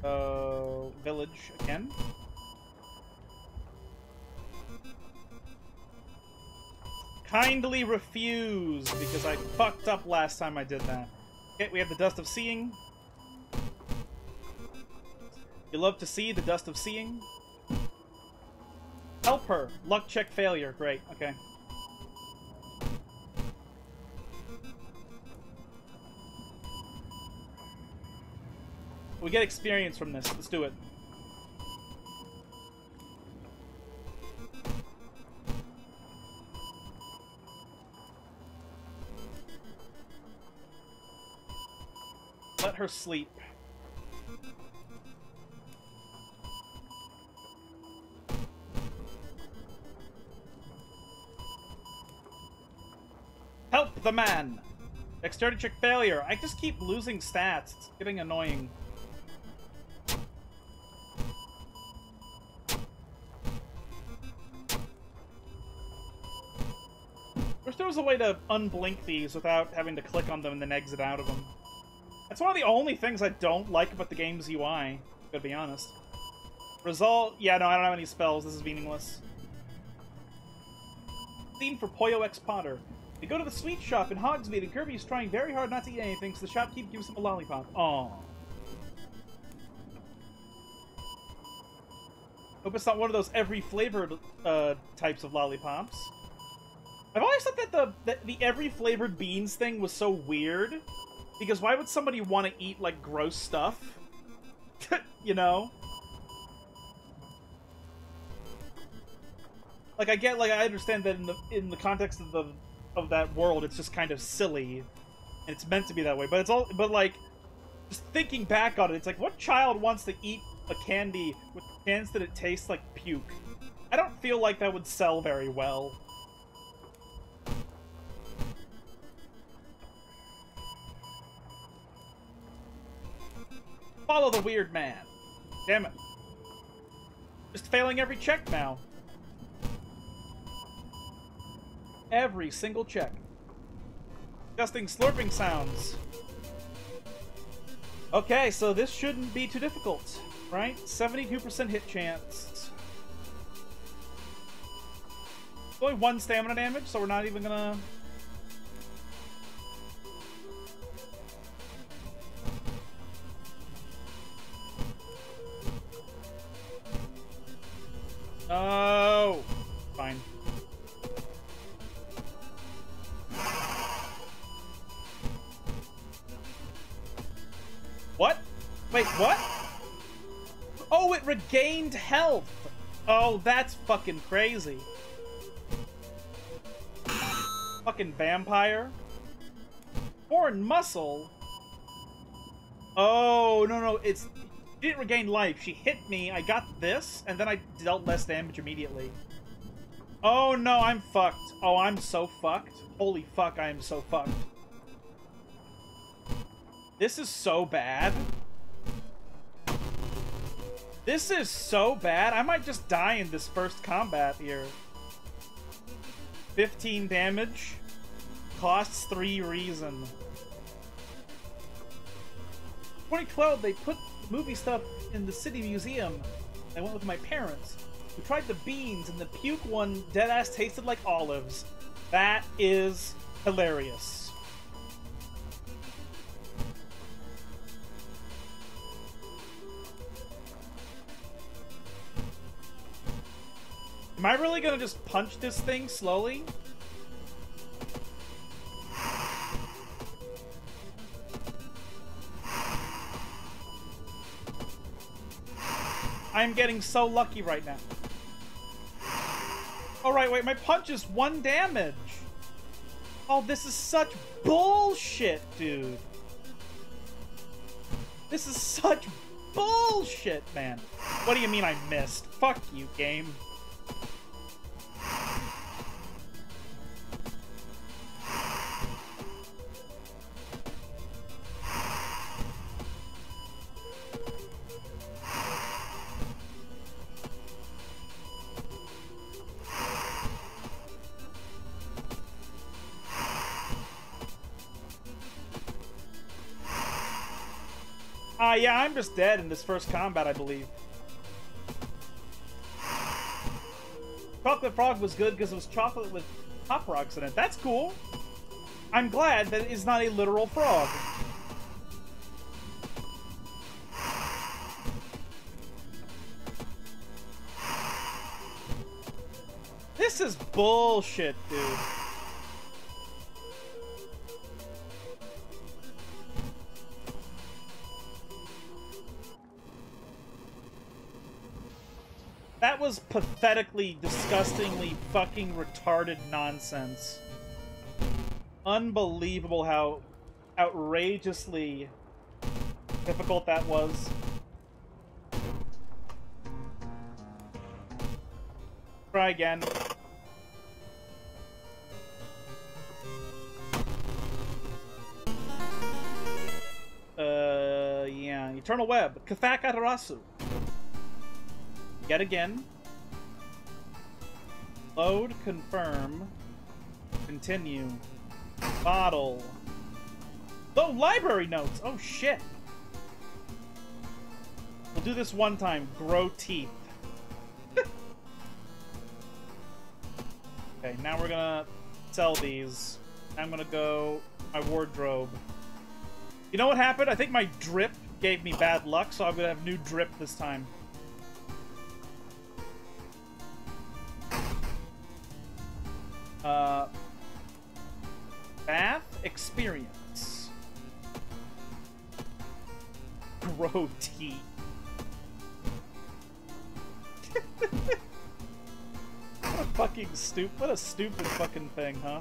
Uh, village again. Kindly refuse, because I fucked up last time I did that. Okay, we have the Dust of Seeing. You love to see the Dust of Seeing. Help her. Luck check failure. Great. Okay. We get experience from this. Let's do it. Let her sleep. Help the man! Dexterity check failure. I just keep losing stats. It's getting annoying. Wish there was a way to unblink these without having to click on them and then exit out of them. That's one of the only things I don't like about the game's U I, to be honest. Result? Yeah, no, I don't have any spells. This is meaningless. Theme for Poyo X Potter. They go to the sweet shop in Hogsmeade, and Kirby is trying very hard not to eat anything, so the shopkeep gives him a lollipop. Aww. Hope it's not one of those every-flavored uh, types of lollipops. I've always thought that the, that the every-flavored beans thing was so weird, because why would somebody want to eat, like, gross stuff? You know? Like, I get, like, I understand that in the in the context of the of that world, it's just kind of silly, and it's meant to be that way. But it's all, but like, just thinking back on it, it's like, what child wants to eat a candy with the chance that it tastes like puke? I don't feel like that would sell very well. Follow the weird man. Damn it! Just failing every check now. Every single check. Disgusting slurping sounds. Okay, so this shouldn't be too difficult, right? seventy-two percent hit chance. Only one stamina damage, so we're not even gonna... Oh! Fine. What? Wait, what? Oh, it regained health! Oh, that's fucking crazy. Fucking vampire. Foreign muscle? Oh, no, no, it's... She didn't regain life. She hit me, I got this, and then I dealt less damage immediately. Oh, no, I'm fucked. Oh, I'm so fucked. Holy fuck, I am so fucked. This is so bad. This is so bad. I might just die in this first combat here. fifteen damage. Costs three reason. twenty twelve, they put movie stuff in the city museum. I went with my parents. We tried the beans, and the puke one deadass tasted like olives. That is hilarious. Am I really gonna just punch this thing slowly? I'm getting so lucky right now. Alright, wait, my punch is one damage. Oh, this is such bullshit, dude. This is such bullshit, man. What do you mean I missed? Fuck you, game. Uh, yeah, I'm just dead in this first combat, I believe. Chocolate frog was good because it was chocolate with pop rocks in it. That's cool. I'm glad that it is not a literal frog. This is bullshit, dude. That was pathetically, disgustingly fucking retarded nonsense. Unbelievable how outrageously difficult that was. Try again. Eternal Web, Kathakatarasu. Yet again. Load, confirm, continue, bottle. Oh, library notes! Oh, shit! We'll do this one time. Grow teeth. Okay, now we're gonna sell these. I'm gonna go my wardrobe. You know what happened? I think my drip gave me bad luck, so I'm gonna have new drip this time. Uh, bath experience. Grow tea. What a fucking stupid, what a stupid fucking thing, huh?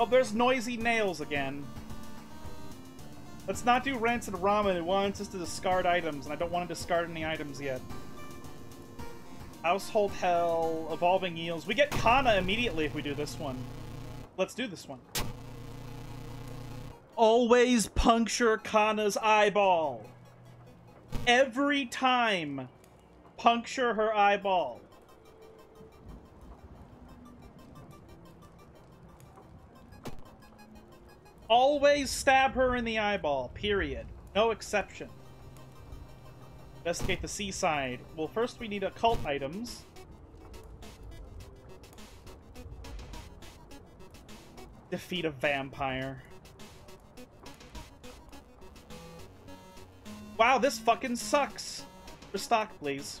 Oh, there's noisy nails again. Let's not do rents and ramen. It wants us to discard items, and I don't want to discard any items yet. Household hell, evolving eels. We get Kana immediately if we do this one. Let's do this one. Always puncture Kana's eyeball. Every time, puncture her eyeball. Always stab her in the eyeball, period. No exception. Investigate the seaside. Well, first we need occult items. Defeat a vampire. Wow, this fucking sucks. Restock, please.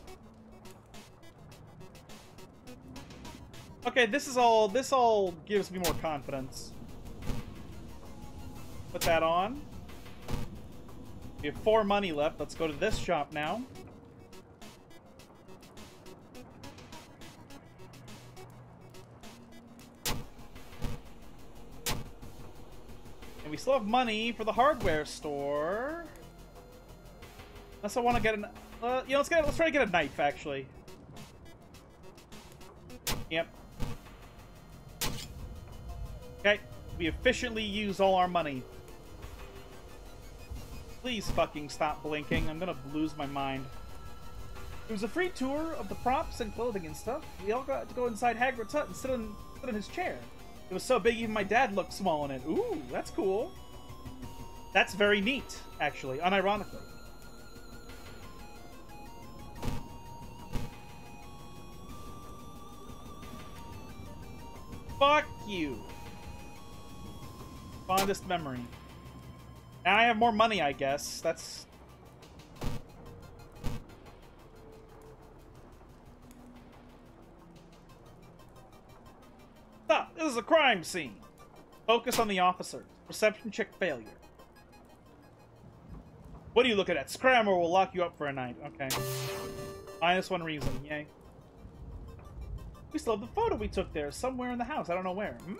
Okay, this is all, this all gives me more confidence. Put that on. We have four money left. Let's go to this shop now. And we still have money for the hardware store. Unless I want to get an... Uh, you know, let's, get, let's try to get a knife, actually. Yep. Okay. We efficiently use all our money. Please fucking stop blinking. I'm gonna lose my mind. It was a free tour of the props and clothing and stuff. We all got to go inside Hagrid's hut and sit in, sit in his chair. It was so big even my dad looked small in it. Ooh, that's cool. That's very neat, actually, unironically. Fuck you. Fondest memory. Now I have more money, I guess. That's... Stop! This is a crime scene! Focus on the officer. Perception check failure. What are you looking at? Scram or we'll lock you up for a night. Okay. Minus one reason. Yay. We still have the photo we took there. Somewhere in the house. I don't know where. Hmm?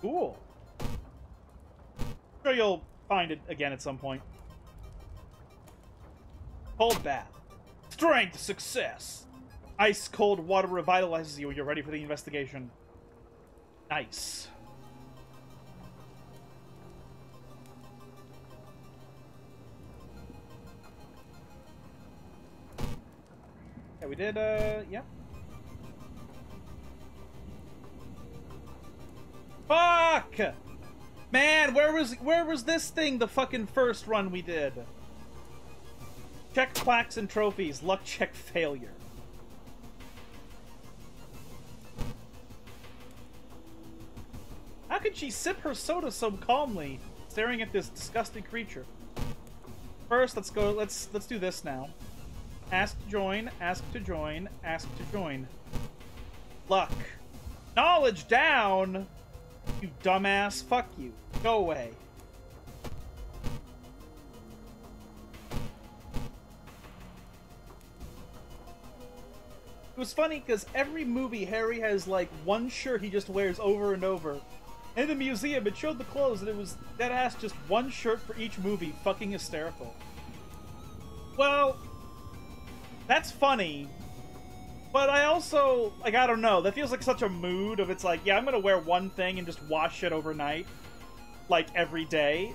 Cool. I'm sure you'll find it again at some point. Cold bath. Strength, success! Ice cold water revitalizes you. You're ready for the investigation. Nice. Yeah, we did, uh, yeah. Fuck! Man, where was where was this thing the fucking first run we did? Check plaques and trophies. Luck check failure. How could she sip her soda so calmly, staring at this disgusting creature? First, let's go. Let's let's do this now. Ask to join. Ask to join. Ask to join. Luck. Knowledge down. You dumbass. Fuck you. Go away. It was funny because every movie Harry has like one shirt he just wears over and over. In the museum it showed the clothes and it was that ass just one shirt for each movie. Fucking hysterical. Well, that's funny. But I also, like, I don't know. That feels like such a mood of it's like, yeah, I'm gonna wear one thing and just wash it overnight. Like, every day.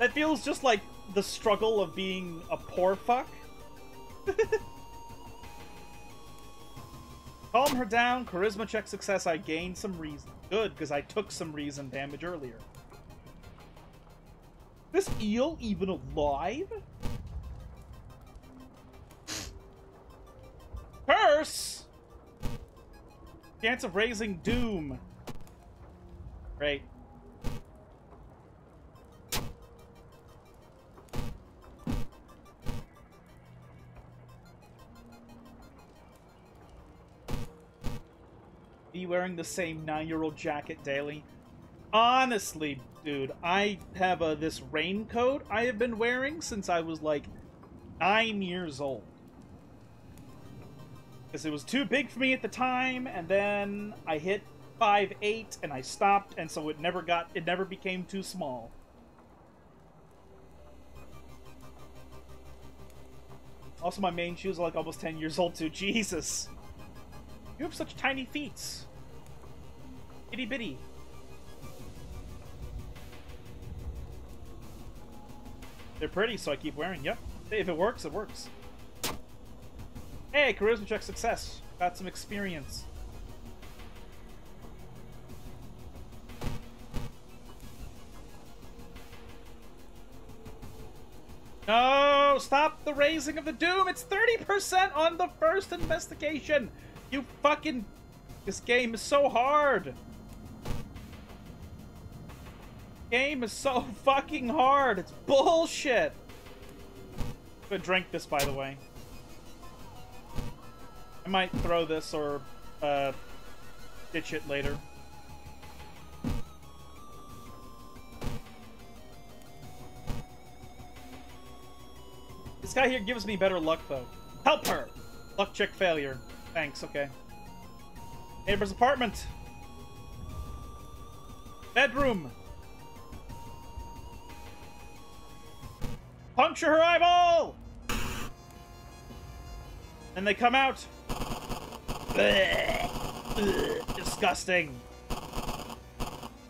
That feels just like the struggle of being a poor fuck. Calm her down. Charisma check success. I gained some reason. Good, because I took some reason damage earlier. This eel even alive? Curse! Chance of raising doom. Great. Be wearing the same nine-year-old jacket daily. Honestly, dude, I have a, this raincoat I have been wearing since I was like nine years old. Because it was too big for me at the time, and then I hit five eight and I stopped, and so it never got, it never became too small. Also, my main shoes are like almost ten years old too. Jesus. You have such tiny feet. Itty bitty. They're pretty, so I keep wearing. Yep. If it works, it works. Hey, charisma check success. Got some experience. No, stop the raising of the doom. It's thirty percent on the first investigation. You fucking... This game is so hard. Game is so fucking hard. It's bullshit. I'm gonna drink this, by the way. I might throw this or uh, ditch it later. This guy here gives me better luck, though. Help her! Luck check failure. Thanks, okay. Neighbor's apartment. Bedroom. Puncture her eyeball! And they come out. Blech. Ugh, disgusting.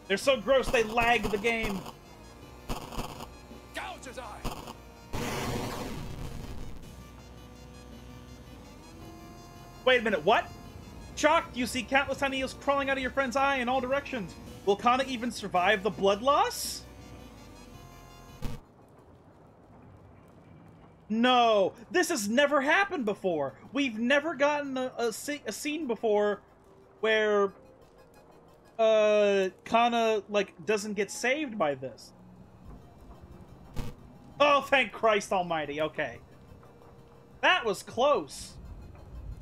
They're so gross they lag the game. Gouge his eye! Wait a minute, what? Shocked, you see countless tiny eels crawling out of your friend's eye in all directions. Will Kana even survive the blood loss? No, this has never happened before. We've never gotten a, a, a scene before where uh, Kana like doesn't get saved by this. Oh, thank Christ Almighty. Okay, that was close.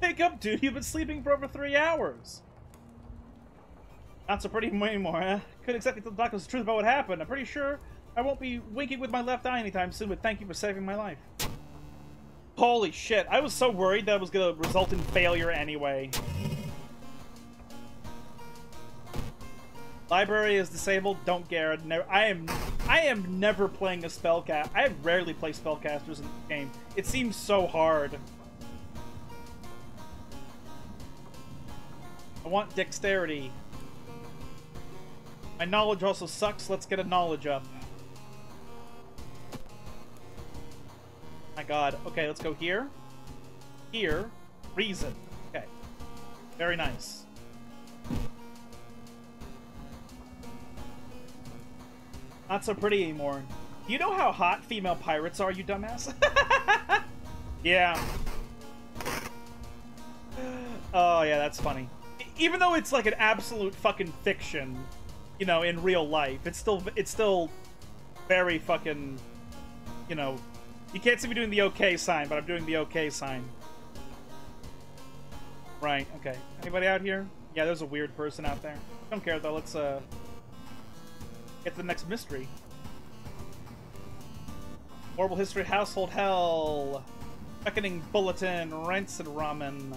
Wake up, dude. You've been sleeping for over three hours. Not so pretty anymore, huh? Couldn't exactly tell the doctors the truth about what happened. I'm pretty sure I won't be winking with my left eye anytime soon, but thank you for saving my life. Holy shit. I was so worried that was going to result in failure anyway. Library is disabled. Don't care. Never, I am I am never playing a spellcast. I rarely play spellcasters in the game. It seems so hard. I want dexterity. My knowledge also sucks. Let's get a knowledge up. My god. Okay, let's go here. Here. Reason. Okay. Very nice. Not so pretty anymore. You know how hot female pirates are, you dumbass? Yeah. Oh, yeah, that's funny. Even though it's like an absolute fucking fiction, you know, in real life, it's still, it's still very fucking, you know, you can't see me doing the okay sign, but I'm doing the okay sign. Right, okay. Anybody out here? Yeah, there's a weird person out there. Don't care though, let's uh, get to the next mystery. Horrible history, household hell, reckoning bulletin, rancid ramen.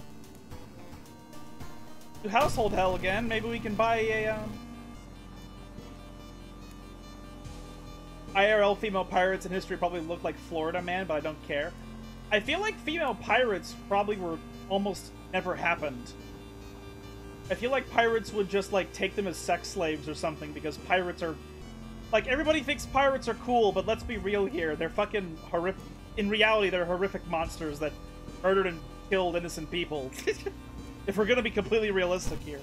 Household hell again. Maybe we can buy a um... I R L female pirates in history probably look like Florida Man, but I don't care. I feel like female pirates probably were almost never happened. I feel like pirates would just, like, take them as sex slaves or something, because pirates are... Like, everybody thinks pirates are cool, but let's be real here. They're fucking horrific. In reality, they're horrific monsters that murdered and killed innocent people. If we're gonna be completely realistic here.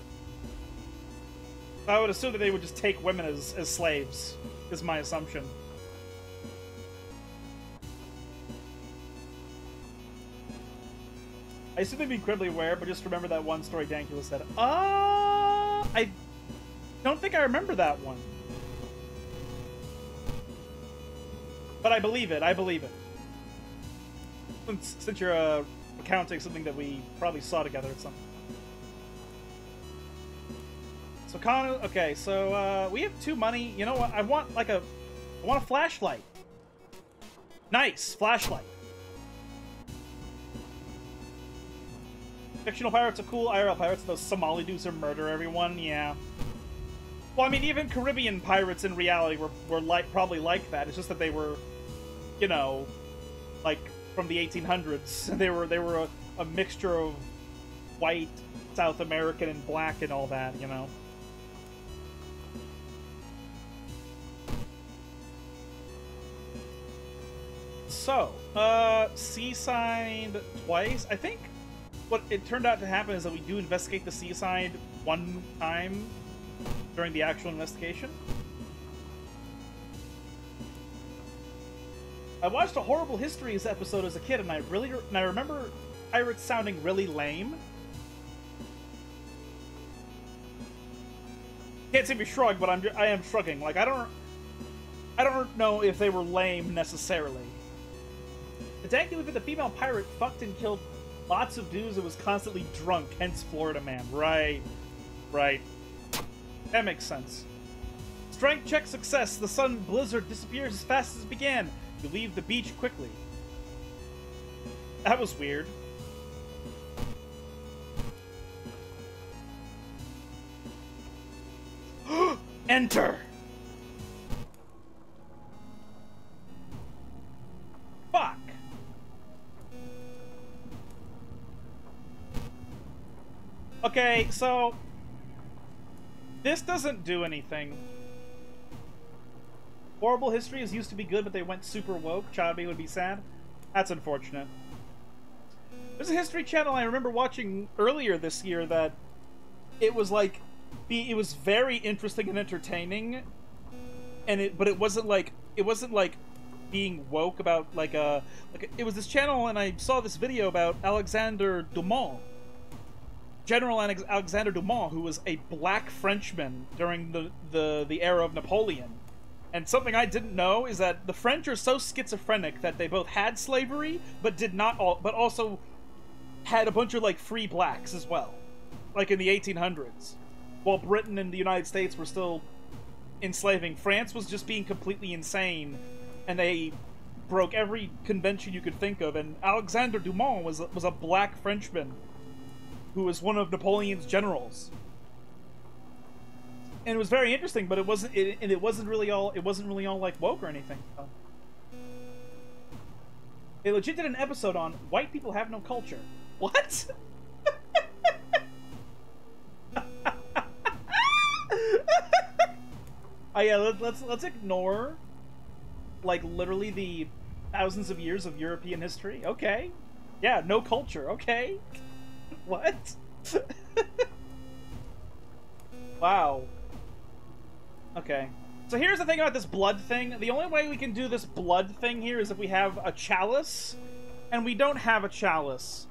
I would assume that they would just take women as, as slaves, is my assumption. I assume they'd be incredibly aware, but just remember that one story Dankula said. Ah, uh, I don't think I remember that one. But I believe it, I believe it. Since, since you're uh, recounting something that we probably saw together or something. So Kana, okay, so uh, we have two money. You know what, I want like a, I want a flashlight. Nice, flashlight. Fictional pirates are cool, I R L pirates, those Somali dudes who murder everyone, yeah. Well, I mean, even Caribbean pirates in reality were, were like probably like that. It's just that they were, you know, like from the eighteen hundreds. They were, they were a, a mixture of white, South American, and black and all that, you know. So, uh, sea signed twice. I think what it turned out to happen is that we do investigate the sea signed one time during the actual investigation. I watched a Horrible Histories episode as a kid, and I really re and I remember pirates sounding really lame. Can't see me shrug, but I'm I am shrugging. Like I don't I don't know if they were lame necessarily. It's actually that the female pirate fucked and killed lots of dudes that was constantly drunk, hence Florida Man. Right. Right. That makes sense. Strength check success. The sun blizzard disappears as fast as it began. You leave the beach quickly. That was weird. Enter! Fuck! Okay, so... This doesn't do anything. Horrible Histories used to be good, but they went super woke. Child me would be sad. That's unfortunate. There's a History Channel I remember watching earlier this year that it was like be it was very interesting and entertaining, and it but it wasn't like it wasn't like being woke about like a like a, it was this channel, and I saw this video about Alexandre Dumas. General Alexandre Dumas, who was a black Frenchman during the, the, the era of Napoleon. And something I didn't know is that the French are so schizophrenic that they both had slavery, but did not all, but also had a bunch of, like, free blacks as well. Like, in the eighteen hundreds. While Britain and the United States were still enslaving, France was just being completely insane, and they broke every convention you could think of, and Alexandre Dumas was, was a black Frenchman who was one of Napoleon's generals, and it was very interesting. But it wasn't, it, and it wasn't really all. It wasn't really all like woke or anything. So. They legit did an episode on white people have no culture. What? Oh yeah, let, let's let's ignore, like literally the thousands of years of European history. Okay, yeah, no culture. Okay. What? Wow. Okay. So here's the thing about this blood thing. The only way we can do this blood thing here is if we have a chalice, and we don't have a chalice.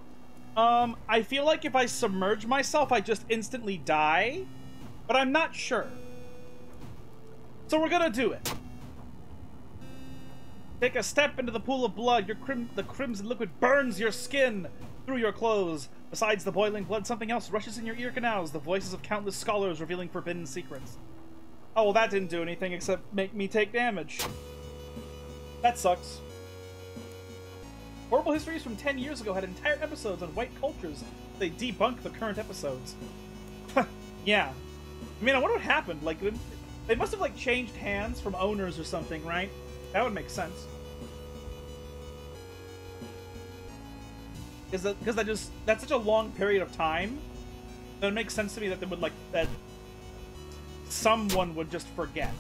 Um, I feel like if I submerge myself, I just instantly die, but I'm not sure. So we're gonna do it. Take a step into the pool of blood. Your crim- the crimson liquid burns your skin through your clothes. Besides the boiling blood, something else rushes in your ear canals, the voices of countless scholars revealing forbidden secrets. Oh, well, that didn't do anything except make me take damage. That sucks. Horrible Histories from ten years ago had entire episodes on white cultures. They debunk the current episodes. Yeah. I mean, I wonder what happened. Like, they must have, like, changed hands from owners or something, right? That would make sense. is that because that just that's such a long period of time that it makes sense to me that they would like that someone would just forget.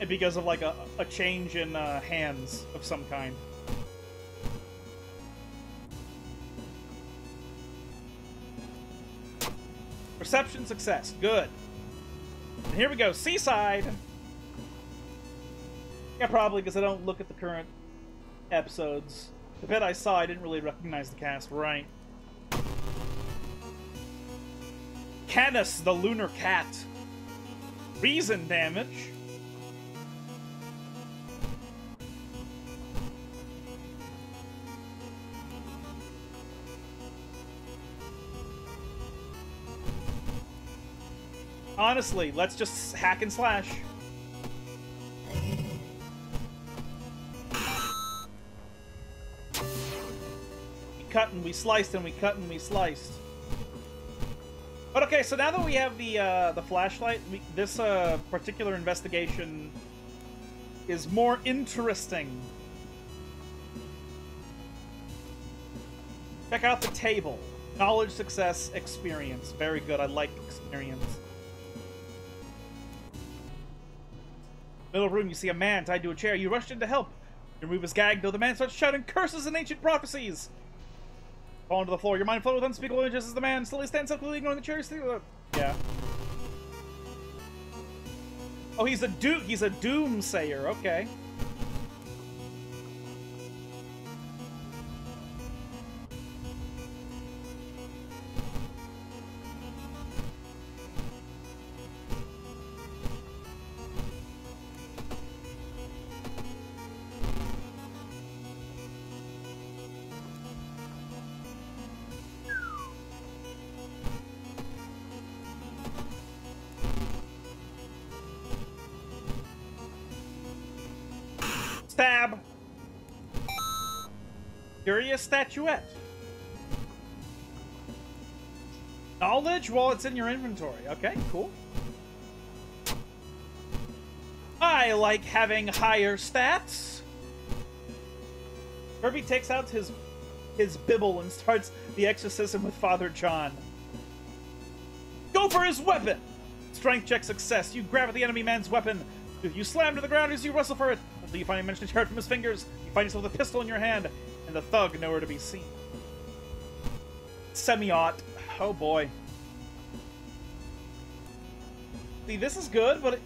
And because of like a, a change in uh, hands of some kind. Perception success, good. And here we go, Seaside! Yeah, probably, because I don't look at the current episodes. The bit I saw, I didn't really recognize the cast, right. Canis, the Lunar Cat. Reason damage. Honestly, let's just hack and slash. We cut and we sliced and we cut and we sliced. But okay, so now that we have the uh, the flashlight, we, this uh, particular investigation is more interesting. Check out the table. Knowledge, success, experience. Very good. I like experience. Middle room, you see a man tied to a chair. You rushed in to help. You remove his gag, though the man starts shouting curses and ancient prophecies. Fall onto the floor. Your mind flooded with unspeakable images as the man slowly stands up, leaning on the chair. Yeah. Oh, he's a do he's a doomsayer. Okay. Stab! Curious statuette. Knowledge while it's in your inventory. Okay, cool. I like having higher stats. Kirby takes out his his Bible and starts the exorcism with Father John. Go for his weapon! Strength check success. You grab at the enemy man's weapon. You slam to the ground as you wrestle for it. Until you finally manage to tear it from his fingers, you find yourself with a pistol in your hand, and the thug nowhere to be seen. Semi-aught. Oh boy. See, this is good, but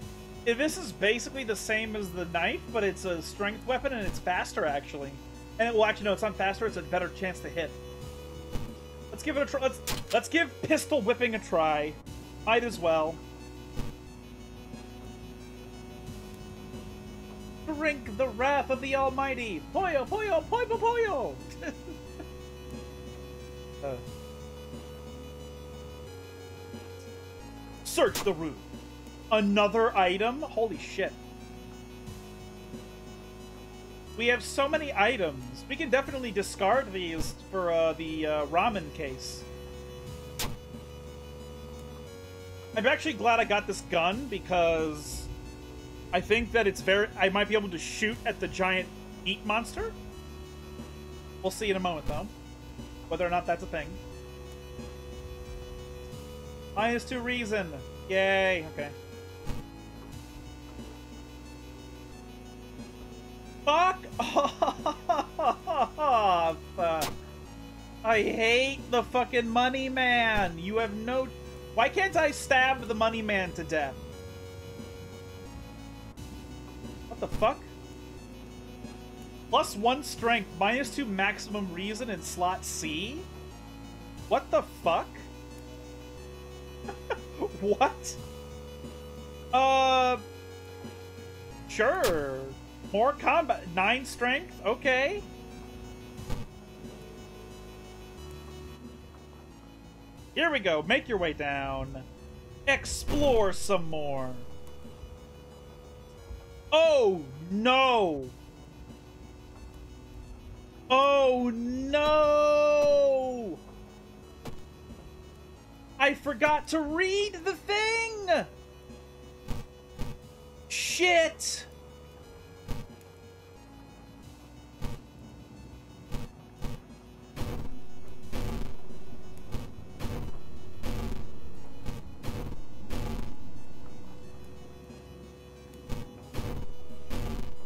it, this is basically the same as the knife, but it's a strength weapon, and it's faster, actually. And it, well, actually, no, it's not faster, it's a better chance to hit. Let's give it a try. Let's, let's give pistol whipping a try. Might as well. Drink the wrath of the Almighty! Poyo, poyo, poyo, poyo! uh. Search the room. Another item? Holy shit. We have so many items. We can definitely discard these for uh, the uh, ramen case. I'm actually glad I got this gun because... I think that it's very... I might be able to shoot at the giant eat monster. We'll see in a moment, though. Whether or not that's a thing. Minus two reason. Yay. Okay. Fuck off. I hate the fucking money man. You have no... Why can't I stab the money man to death? The fuck? Plus one strength, minus two maximum reason in slot C? What the fuck? What? Uh... Sure. More combat. Nine strength? Okay. Here we go. Make your way down. Explore some more. Oh, no! Oh, no! I forgot to read the thing! Shit!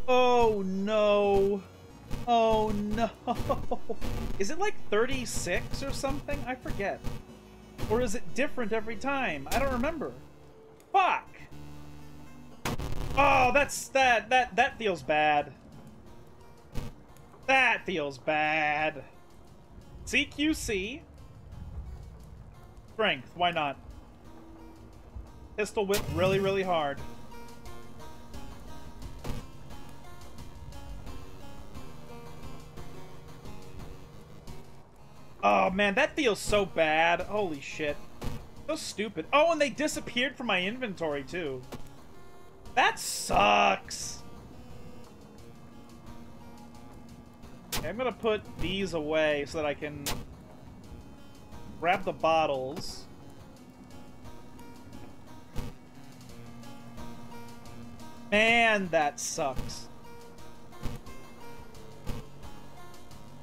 Oh no. Oh no. Is it like thirty-six or something? I forget. Or is it different every time? I don't remember. Fuck! Oh, that's that that that feels bad. That feels bad. C Q C. Strength, why not? Pistol whip really, really hard. Oh man, that feels so bad. Holy shit. So stupid. Oh, and they disappeared from my inventory too. That sucks. Okay, I'm gonna put these away so that I can grab the bottles. Man, that sucks.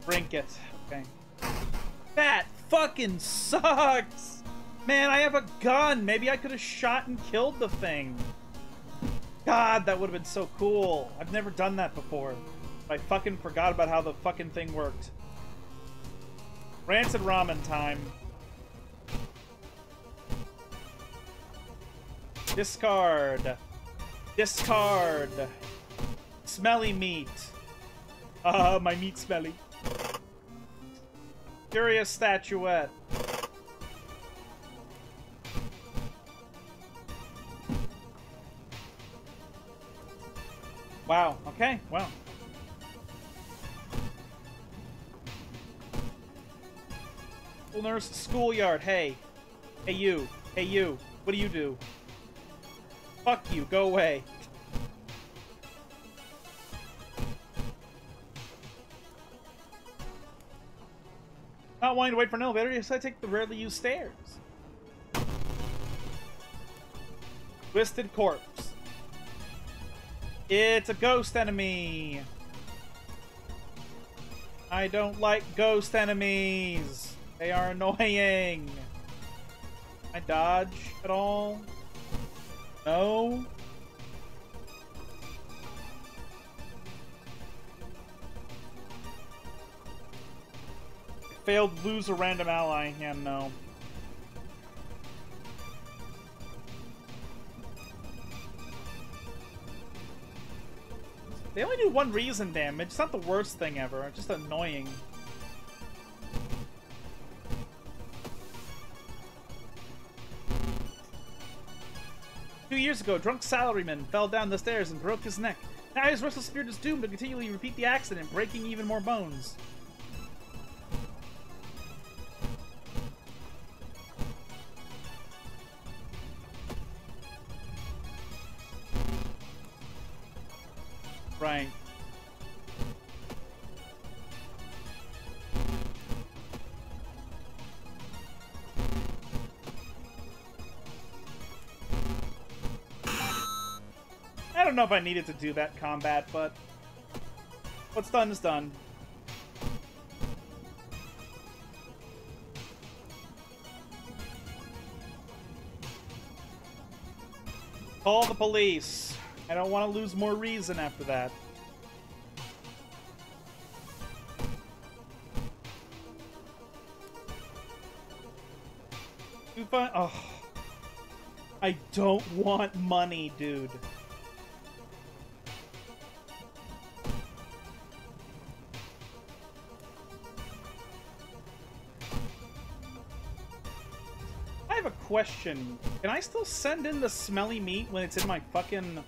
Drink it. Okay. That fucking sucks! Man, I have a gun! Maybe I could have shot and killed the thing. God, that would have been so cool. I've never done that before. I fucking forgot about how the fucking thing worked. Rancid ramen time. Discard. Discard. Smelly meat. Uh, my meat smelly. Curious statuette. Wow. Okay. Wow. School nurse, schoolyard. Hey. Hey, you. Hey, you. What do you do? Fuck you. Go away. Not wanting to wait for an elevator, so I take the rarely used stairs. Twisted corpse. It's a ghost enemy. I don't like ghost enemies. They are annoying. Can I dodge at all? No. Failed, lose a random ally. Yeah, no. They only do one reason damage. It's not the worst thing ever. It's just annoying. Two years ago, a drunk salaryman fell down the stairs and broke his neck. Now his restless spirit is doomed to continually repeat the accident, breaking even more bones. Right. I don't know if I needed to do that combat, but what's done is done. Call the police. I don't want to lose more reason after that. Too fun. Oh, I don't want money, dude. I have a question. Can I still send in the smelly meat when it's in my fucking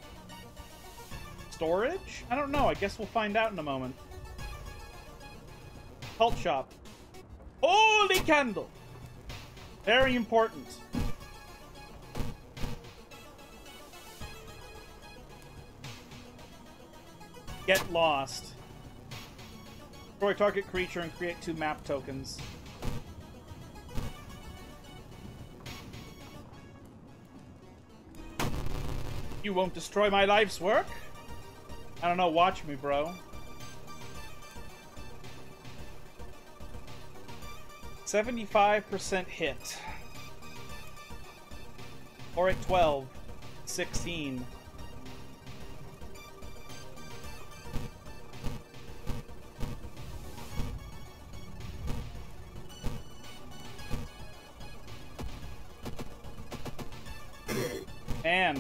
storage? I don't know. I guess we'll find out in a moment. Cult shop. Holy candle! Very important. Get lost. Destroy target creature and create two map tokens. You won't destroy my life's work? I don't know, watch me, bro. seventy-five percent hit. Or at twelve. sixteen. Damn.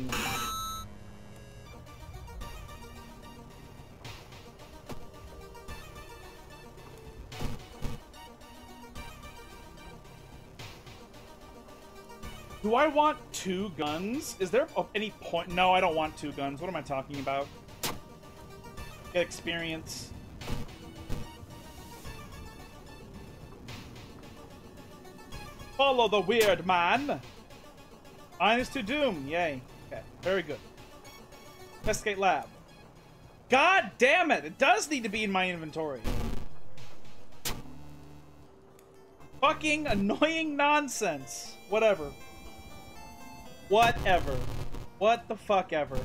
Do I want two guns? Is there any point? No, I don't want two guns. What am I talking about? Get experience. Follow the weird man. Minus to doom. Yay. Okay. Very good. Investigate lab. God damn it. It does need to be in my inventory. Fucking annoying nonsense. Whatever. Whatever. What the fuck ever.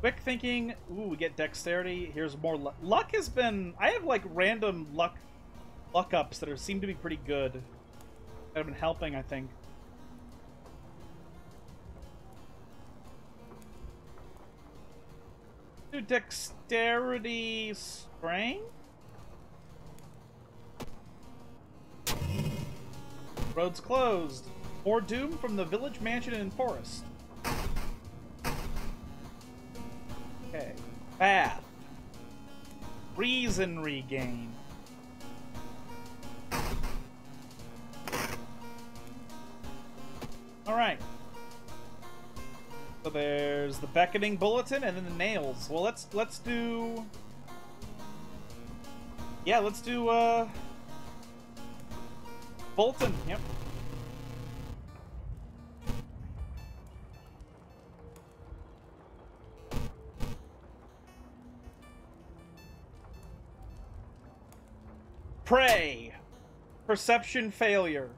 Quick thinking. Ooh, we get dexterity. Here's more luck. Luck has been... I have, like, random luck luck ups that are, seem to be pretty good. That have been helping, I think. Do dexterity strength? Roads closed. More doom from the village mansion and forest. Okay. Bath. Reason regain. Alright. So there's the beckoning bulletin and then the nails. Well, let's let's do Yeah, let's do uh Bolton, yep. Prey. Perception failure.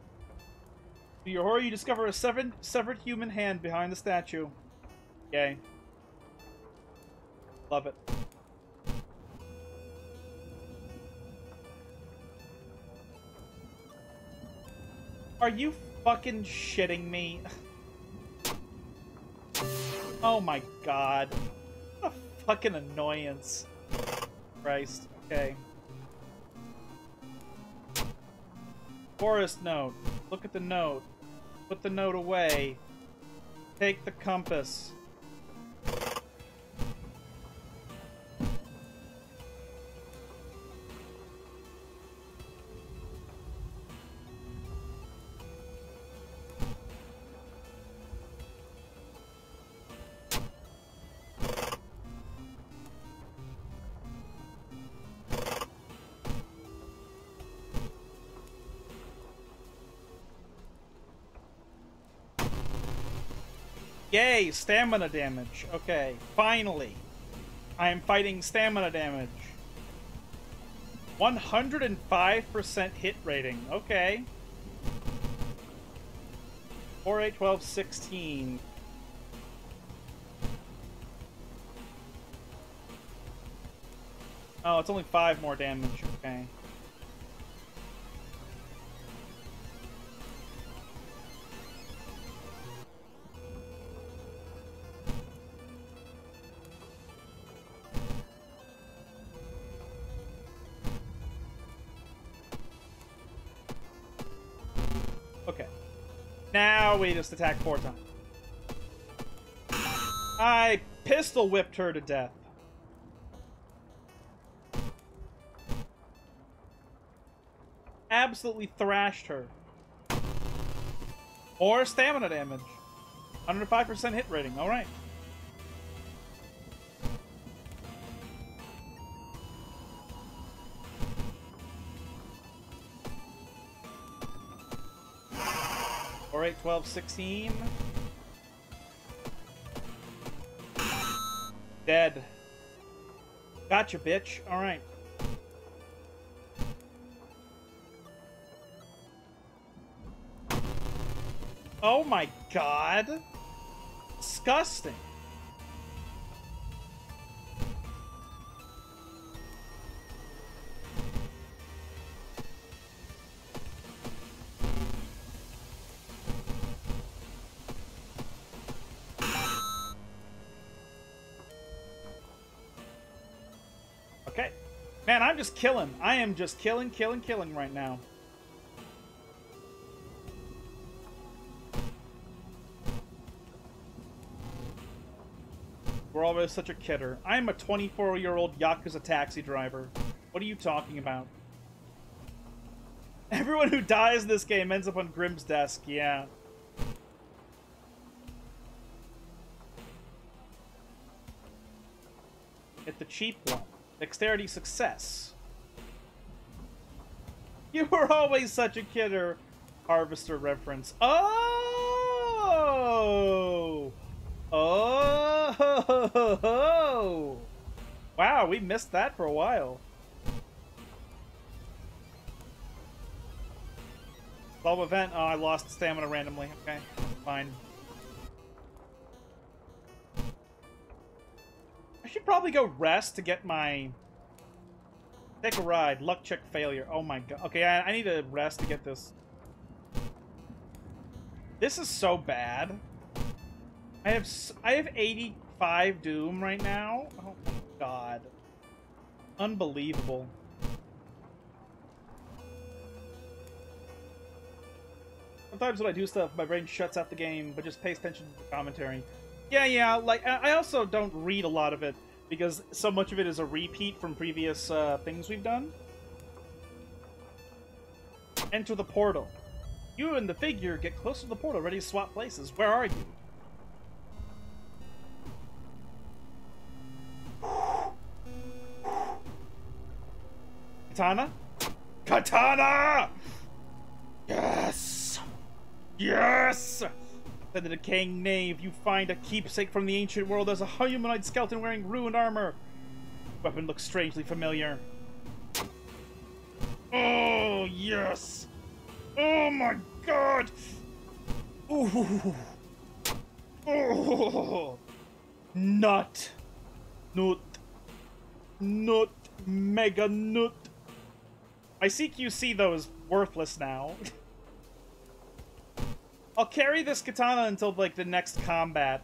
To your horror, you discover a severed, severed human hand behind the statue. Yay. Love it. Are you fucking shitting me? Oh my god. What a fucking annoyance. Christ. Okay. Forest note. Look at the note. Put the note away. Take the compass. Yay, stamina damage. Okay, finally. I am fighting stamina damage. one hundred five percent hit rating. Okay. four, eight, twelve, sixteen. Oh, it's only five more damage. Okay. Now we just attack four times. I pistol whipped her to death. Absolutely thrashed her. Or stamina damage. one hundred five percent hit rating. Alright. twelve, sixteen. Dead. Gotcha, bitch. Alright. Oh my god. Disgusting. Man, I'm just killing. I am just killing, killing, killing right now. always such a kidder. I'm a twenty-four-year-old Yakuza taxi driver. What are you talking about? Everyone who dies in this game ends up on Grimm's desk, yeah. Hit the cheap one. Dexterity success. You were always such a kidder. Harvester reference. Oh! Oh! Wow, we missed that for a while. Bob event. Oh, I lost stamina randomly. Okay, fine. I should probably go rest to get my... Take a ride. Luck check failure. Oh my god. Okay, I, I need to rest to get this. This is so bad. I have I have eighty-five Doom right now. Oh my god. Unbelievable. Sometimes when I do stuff, my brain shuts out the game, but just pays attention to the commentary. Yeah, yeah, like, I also don't read a lot of it, because so much of it is a repeat from previous uh, things we've done. Enter the portal. You and the figure get close to the portal, ready to swap places. Where are you? Katana? Katana! Yes! Yes! Then the decaying knave, you find a keepsake from the ancient world as a humanoid skeleton wearing ruined armor. The weapon looks strangely familiar. Oh, yes! Oh my god! Ooh! Oh! Nut! Nut! Nut! Mega nut! My C Q C, though, is worthless now. I'll carry this katana until, like, the next combat.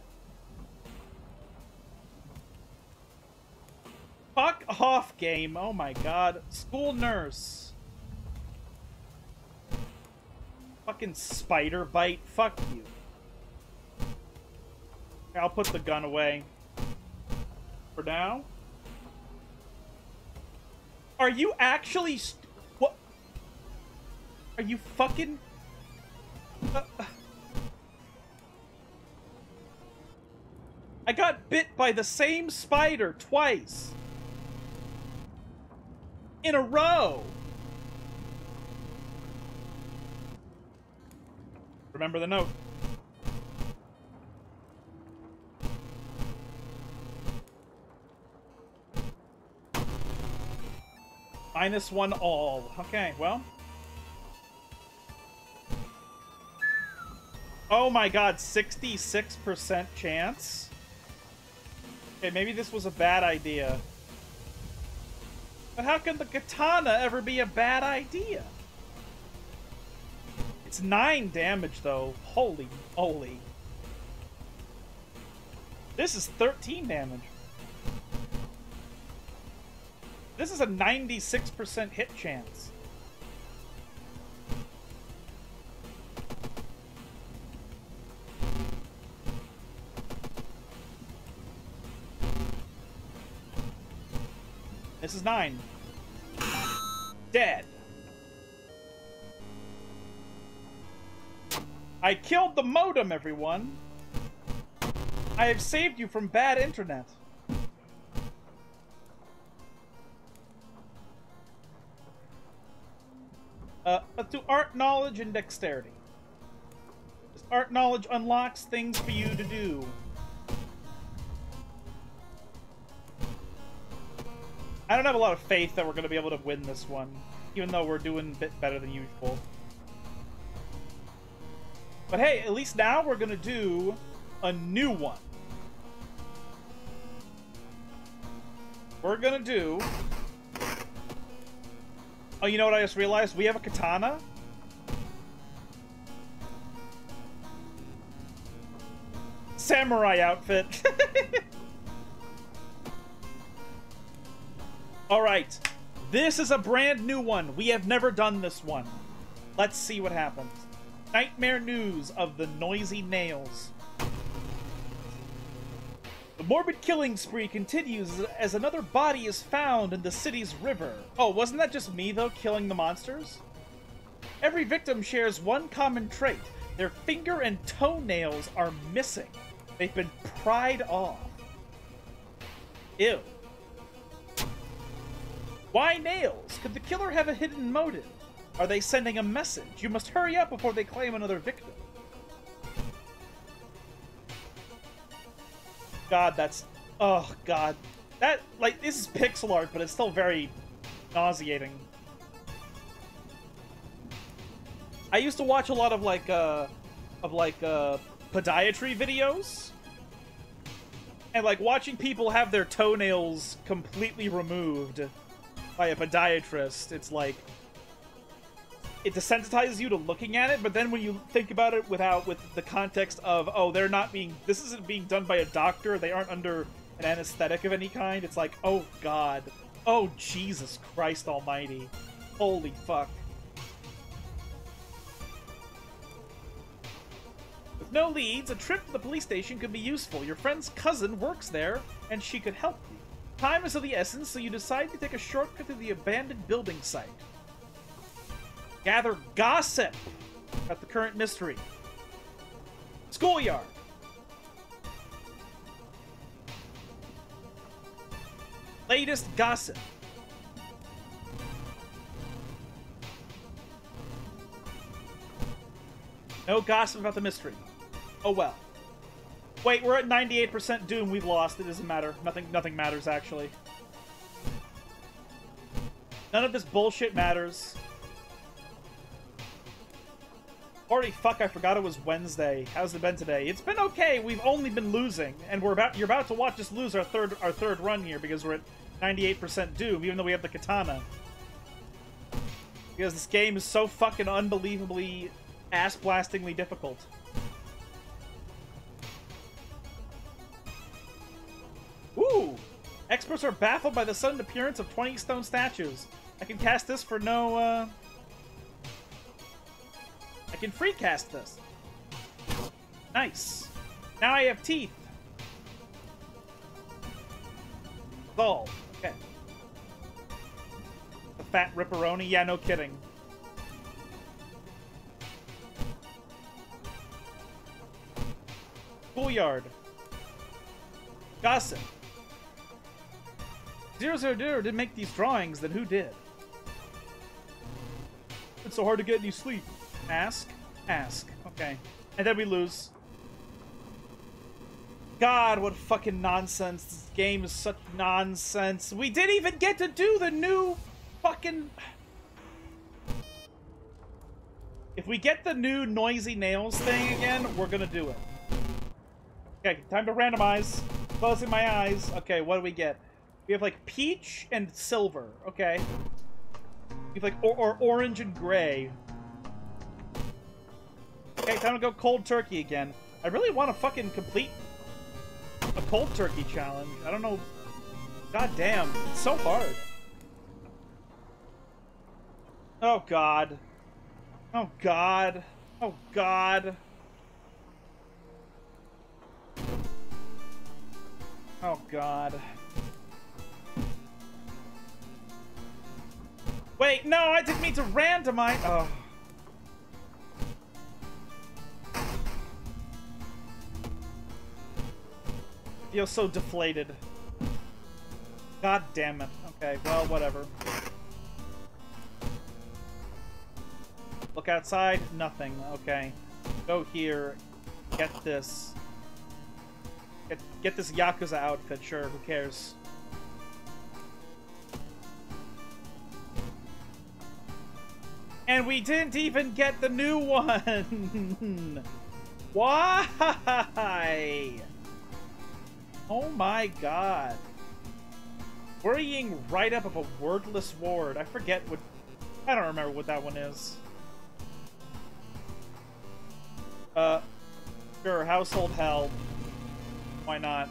Fuck off, game. Oh my god. School nurse. Fucking spider bite. Fuck you. I'll put the gun away. For now. Are you actually... St what? Are you fucking... Uh, I got bit by the same spider twice in a row. Remember the note. Minus one all. Okay, well. Oh my god, sixty-six percent chance? Okay, maybe this was a bad idea. But how can the katana ever be a bad idea? It's nine damage, though. Holy moly. This is thirteen damage. This is a ninety-six percent hit chance. This is nine. Dead. I killed the modem, everyone. I have saved you from bad internet. Uh, let's do art, knowledge, and dexterity. This art knowledge unlocks things for you to do. I don't have a lot of faith that we're going to be able to win this one, even though we're doing a bit better than usual. But hey, at least now we're going to do a new one. We're going to do... Oh, you know what I just realized? We have a katana. Samurai outfit. Alright, this is a brand new one. We have never done this one. Let's see what happens. Nightmare news of the noisy nails. The morbid killing spree continues as another body is found in the city's river. Oh, wasn't that just me, though, killing the monsters? Every victim shares one common trait. Their finger and toenails are missing. They've been pried off. Ew. Why nails? Could the killer have a hidden motive? Are they sending a message? You must hurry up before they claim another victim. God, that's... Oh, God. That, like, this is pixel art, but it's still very nauseating. I used to watch a lot of, like, uh... Of, like, uh... podiatry videos. And, like, watching people have their toenails completely removed by a podiatrist, it's like... It desensitizes you to looking at it, but then when you think about it without with the context of, oh, they're not being, this isn't being done by a doctor, they aren't under an anesthetic of any kind, it's like, oh God, oh Jesus Christ almighty, holy fuck. With no leads, a trip to the police station could be useful. Your friend's cousin works there, and she could help you. Time is of the essence, so you decide to take a shortcut to the abandoned building site. Gather gossip about the current mystery. Schoolyard. Latest gossip. No gossip about the mystery. Oh well. Wait, we're at ninety-eight percent doom. We've lost. It doesn't matter. Nothing, nothing matters, actually. None of this bullshit matters. Already, fuck, I forgot it was Wednesday. How's it been today? It's been okay. We've only been losing. And we're about you're about to watch us lose our third our third run here because we're at ninety-eight percent doom, even though we have the katana. Because this game is so fucking unbelievably ass-blastingly difficult. Woo! Experts are baffled by the sudden appearance of twenty stone statues. I can cast this for no uh I can free cast this. Nice. Now I have teeth. Ball. Okay. The fat ripperoni. Yeah, no kidding. Schoolyard. Gossip. Zero Zero Zero didn't make these drawings, then who did? It's so hard to get any sleep. Ask, ask. Okay. And then we lose. God, what fucking nonsense. This game is such nonsense. We didn't even get to do the new fucking... If we get the new noisy nails thing again, we're gonna do it. Okay, time to randomize. Closing my eyes. Okay, what do we get? We have like peach and silver. Okay. We have like or, or orange and gray. Okay, time to go cold turkey again. I really want to fucking complete a cold turkey challenge. I don't know. God damn, it's so hard. Oh God. Oh God. Oh God. Oh God. Wait, no, I didn't mean to randomize. Oh. You're so deflated. God damn it. Okay, well, whatever. Look outside. Nothing. Okay. Go here. Get this. Get, get this Yakuza outfit. Sure, who cares? And we didn't even get the new one! Why? Oh my God. Worrying right up of a wordless ward. I forget what... I don't remember what that one is. Uh, sure, household hell. Why not?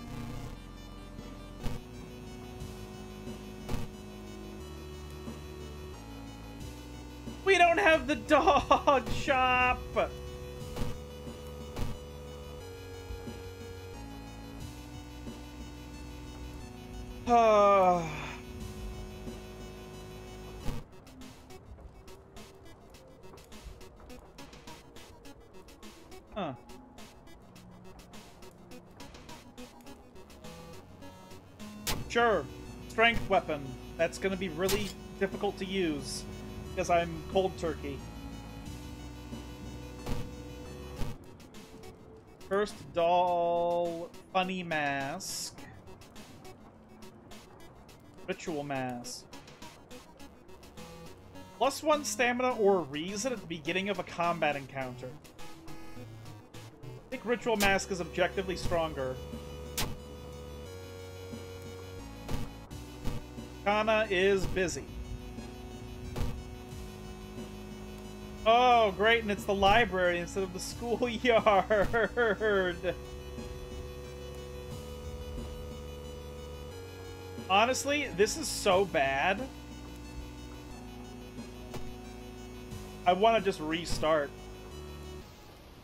We don't have the dog shop! Huh. Sure. Strength weapon. That's gonna be really difficult to use because I'm cold turkey. First doll, funny mask, ritual mask. Plus one stamina or reason at the beginning of a combat encounter. I think ritual mask is objectively stronger. Kana is busy. Oh, great, and it's the library instead of the schoolyard. Honestly, this is so bad. I want to just restart.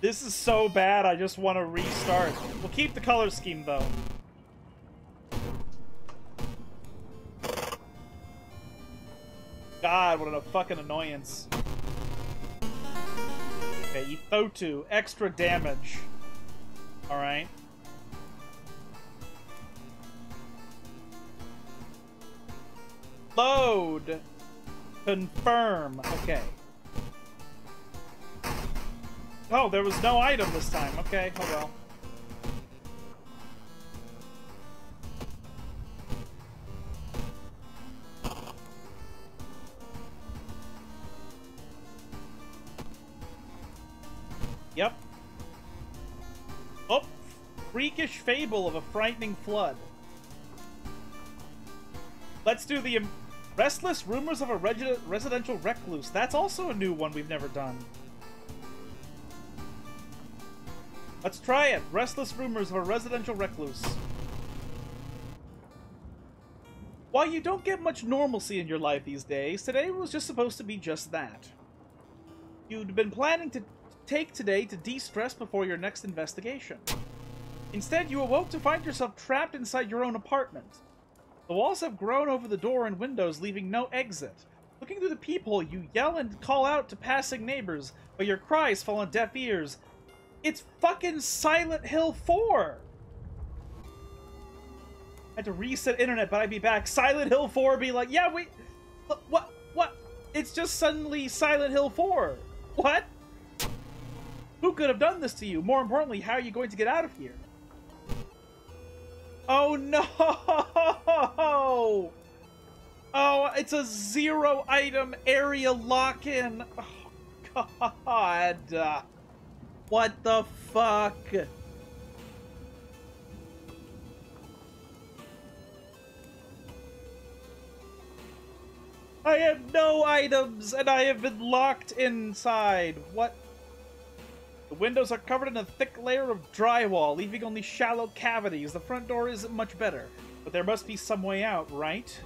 This is so bad, I just want to restart. We'll keep the color scheme, though. God, what a fucking annoyance. Okay, Ithotu, extra damage. Alright. Load. Confirm. Okay. Oh, there was no item this time. Okay, oh well. Yep. Oh, freakish fable of a frightening flood. Let's do the restless rumors of a residential recluse. That's also a new one we've never done. Let's try it. Restless rumors of a residential recluse. While you don't get much normalcy in your life these days, today was just supposed to be just that. You'd been planning to take today to de-stress before your next investigation. Instead, you awoke to find yourself trapped inside your own apartment. The walls have grown over the door and windows, leaving no exit. Looking through the peephole, you yell and call out to passing neighbors, but your cries fall on deaf ears. It's fucking Silent Hill four! I had to reset internet, but I'd be back. Silent Hill four be like, yeah, wait, what, what? It's just suddenly Silent Hill four. What? Who could have done this to you? More importantly, how are you going to get out of here? Oh no! Oh, it's a zero item area lock-in. Oh god. Uh, what the fuck? I have no items and I have been locked inside. What? The windows are covered in a thick layer of drywall, leaving only shallow cavities. The front door isn't much better, but there must be some way out, right?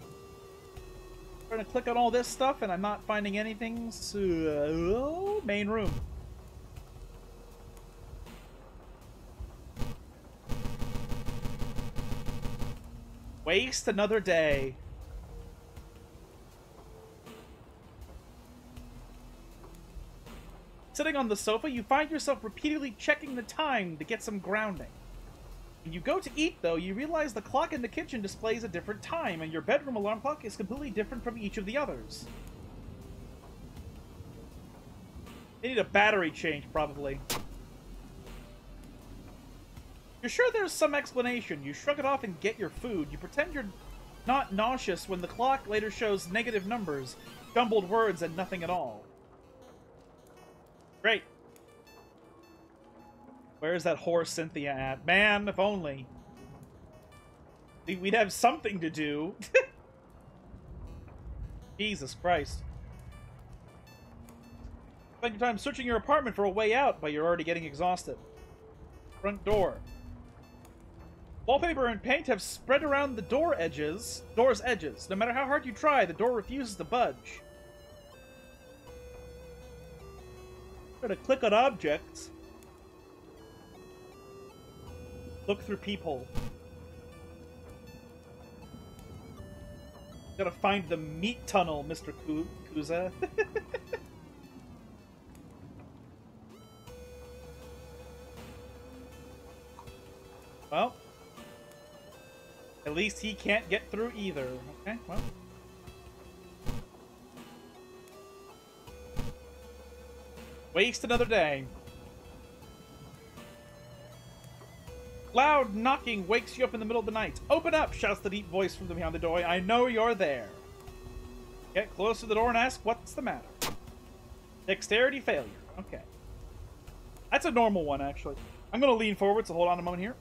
I'm trying to click on all this stuff, and I'm not finding anything. So, main room. Waste another day. Sitting on the sofa, you find yourself repeatedly checking the time to get some grounding. When you go to eat, though, you realize the clock in the kitchen displays a different time, and your bedroom alarm clock is completely different from each of the others. They need a battery change, probably. You're sure there's some explanation. You shrug it off and get your food. You pretend you're not nauseous when the clock later shows negative numbers, jumbled words, and nothing at all. Great. Where's that whore Cynthia at? Man, if only. We'd have something to do. Jesus Christ. Spend your time searching your apartment for a way out, but you're already getting exhausted. Front door. Wallpaper and paint have spread around the door edges, door's edges. No matter how hard you try, the door refuses to budge. Gonna click on objects. Look through peephole. Gotta find the meat tunnel, Mister Kuza. Well, at least he can't get through either. Okay, well. Waste another day. Loud knocking wakes you up in the middle of the night. Open up, shouts the deep voice from behind the door. I know you're there. Get close to the door and ask what's the matter. Dexterity failure. Okay. That's a normal one, actually. I'm going to lean forward, so hold on a moment here.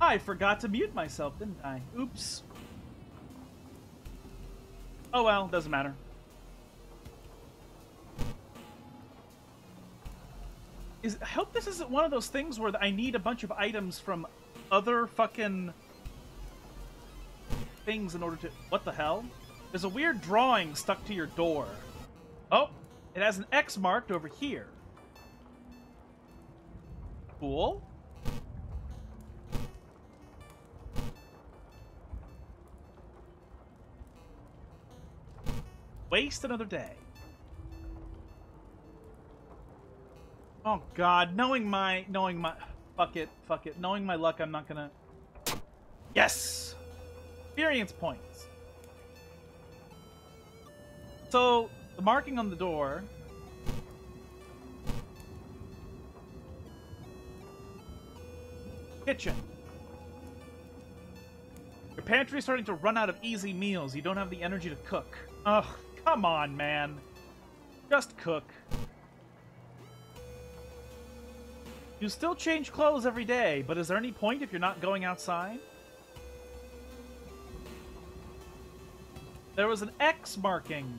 I forgot to mute myself, didn't I? Oops. Oh well, doesn't matter. Is, I hope this isn't one of those things where I need a bunch of items from other fucking things in order to... What the hell? There's a weird drawing stuck to your door. Oh, it has an X marked over here. Cool. Waste another day. Oh god, knowing my knowing my fuck it, fuck it. Knowing my luck, I'm not gonna. Yes! Experience points. So the marking on the door. Kitchen. Your pantry's starting to run out of easy meals. You don't have the energy to cook. Ugh. Come on, man. Just cook. You still change clothes every day, but is there any point if you're not going outside? There was an X marking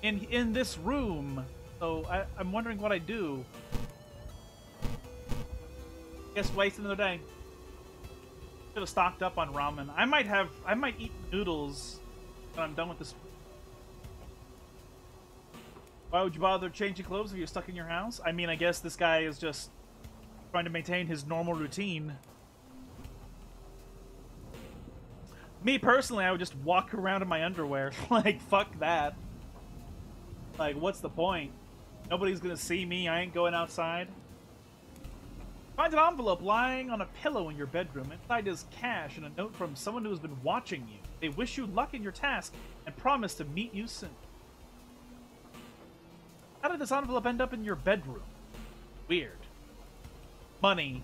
in in this room, so I, I'm wondering what I do. Guess waste another day. Should have stocked up on ramen. I might have. I might eat noodles. And I'm done with this. Why would you bother changing clothes if you're stuck in your house? I mean, I guess this guy is just trying to maintain his normal routine. Me, personally, I would just walk around in my underwear. Like, fuck that. Like, what's the point? Nobody's gonna see me. I ain't going outside. Find an envelope lying on a pillow in your bedroom. Inside is cash and a note from someone who has been watching you. They wish you luck in your task and promise to meet you soon. How did this envelope end up in your bedroom? Weird. Money.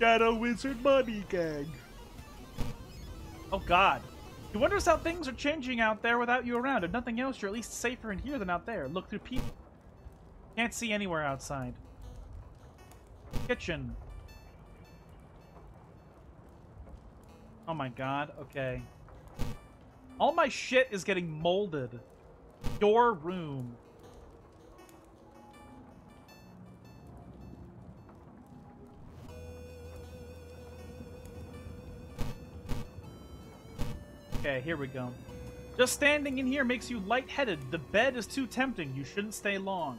Shadow Wizard Money Gang. Oh god. He wonders how things are changing out there without you around. If nothing else, you're at least safer in here than out there. Look through people. Can't see anywhere outside. Kitchen. Oh my god, okay. All my shit is getting molded. Your room. Okay, here we go. Just standing in here makes you lightheaded. The bed is too tempting. You shouldn't stay long.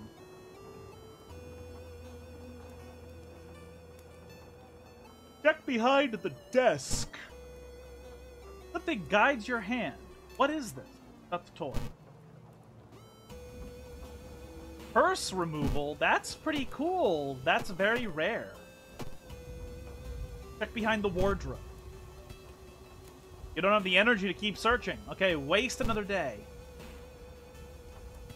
Check behind the desk. Something guides your hand. What is this? That's a toy. Purse removal? That's pretty cool. That's very rare. Check behind the wardrobe. You don't have the energy to keep searching. Okay, waste another day.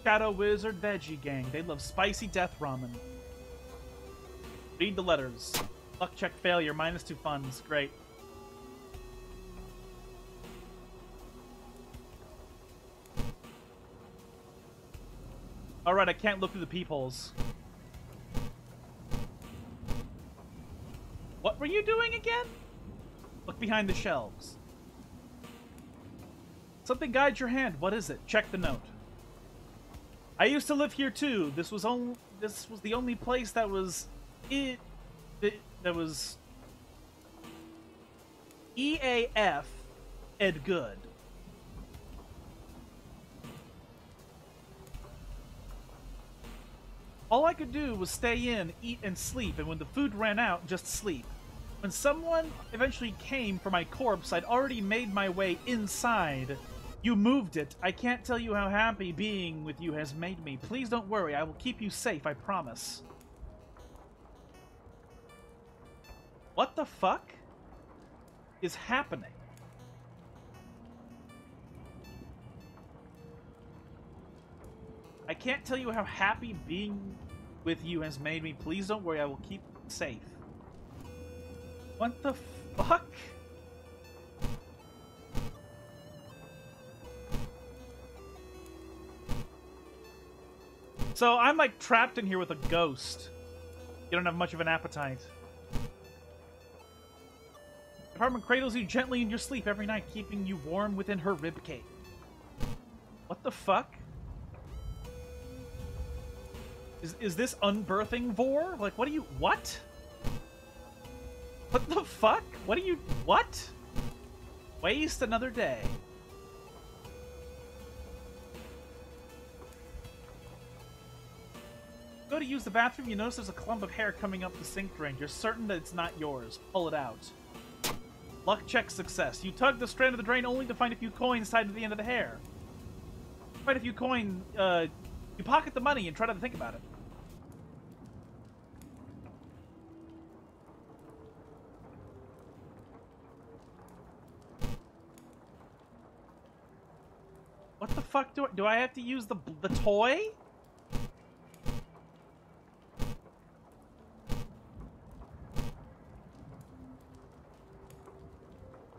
Shadow Wizard Veggie Gang. They love spicy death ramen. Read the letters. Luck check failure. Minus two funds. Great. Alright, I can't look through the peepholes. What were you doing again? Look behind the shelves. Something guides your hand. What is it? Check the note. I used to live here too. This was only this was the only place that was it, it that was E A F and good. All I could do was stay in, eat, and sleep, and when the food ran out, just sleep. When someone eventually came for my corpse, I'd already made my way inside. You moved it. I can't tell you how happy being with you has made me. Please don't worry. I will keep you safe, I promise. What the fuck is happening? I can't tell you how happy being with you has made me. Please don't worry, I will keep safe. What the fuck? So I'm like trapped in here with a ghost. You don't have much of an appetite. The apartment cradles you gently in your sleep every night, keeping you warm within her ribcage. What the fuck? Is, is this unbirthing vor? Like, what do you... What? What the fuck? What do you... What? Waste another day. Go to use the bathroom, you notice there's a clump of hair coming up the sink drain. You're certain that it's not yours. Pull it out. Luck check success. You tug the strand of the drain only to find a few coins tied to the end of the hair. Quite a few coin... Uh, you pocket the money and try not to think about it. What the fuck do I, do I have to use the, the toy?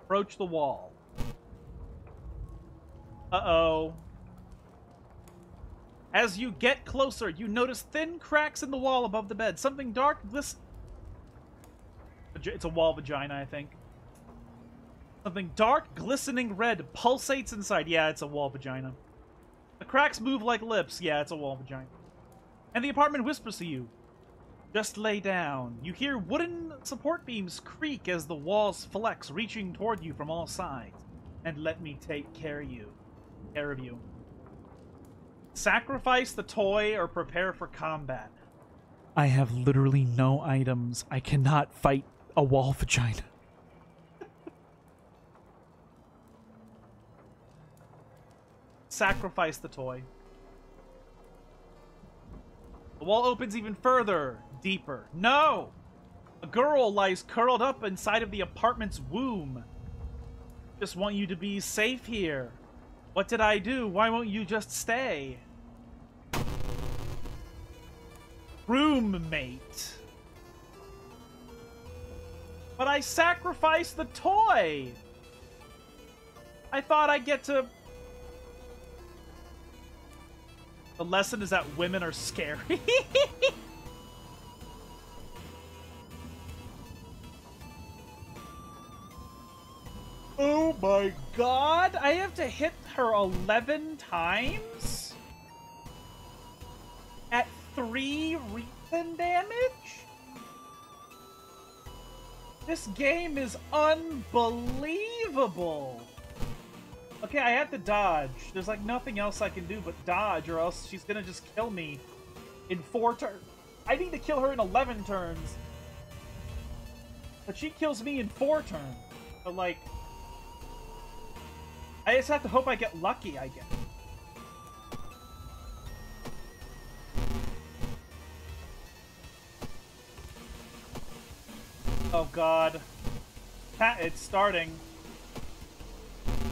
Approach the wall. Uh-oh. As you get closer, you notice thin cracks in the wall above the bed. Something dark glistens. It's a wall vagina, I think. Something dark, glistening red pulsates inside. Yeah, it's a wall vagina. The cracks move like lips. Yeah, it's a wall vagina. And the apartment whispers to you. Just lay down. You hear wooden support beams creak as the walls flex, reaching toward you from all sides. And let me take care of you. Care of you. Sacrifice the toy or prepare for combat. I have literally no items. I cannot fight a wall vagina. Sacrifice the toy. The wall opens even further, deeper. No! A girl lies curled up inside of the apartment's womb. Just want you to be safe here. What did I do? Why won't you just stay? Roommate. But I sacrificed the toy! I thought I'd get to... The lesson is that women are scary. Oh my god! I have to hit her eleven times? At three reason damage? This game is unbelievable! Okay, I have to dodge. There's like nothing else I can do but dodge, or else she's gonna just kill me in four turns. I need to kill her in eleven turns. But she kills me in four turns. But like... I just have to hope I get lucky, I guess. Oh god. It's starting.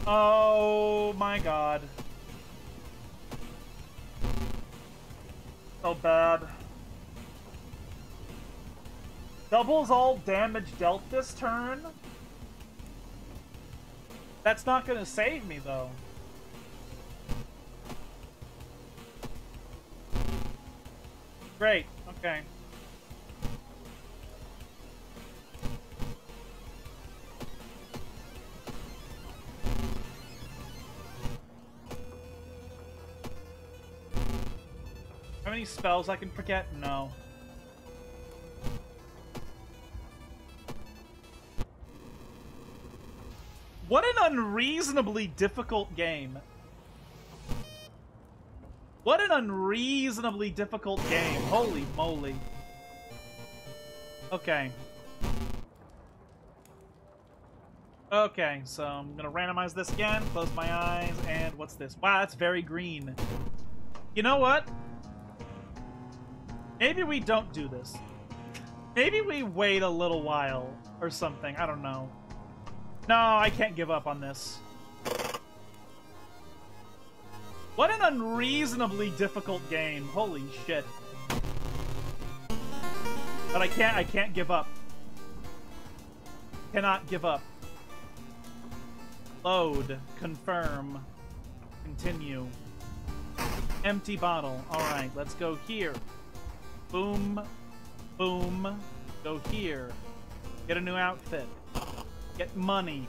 Oh my god. So bad. Doubles all damage dealt this turn? That's not gonna save me though. Great, okay. Any spells I can forget? No. What an unreasonably difficult game. What an unreasonably difficult game. Holy moly. Okay. Okay, so I'm gonna randomize this again, close my eyes, and what's this? Wow, that's very green. You know what? Maybe we don't do this. Maybe we wait a little while or something. I don't know. No, I can't give up on this. What an unreasonably difficult game. Holy shit. But I can't, I can't give up. Cannot give up. Load. Confirm. Continue. Empty bottle. Alright, let's go here. Boom. Boom. Go here. Get a new outfit. Get money.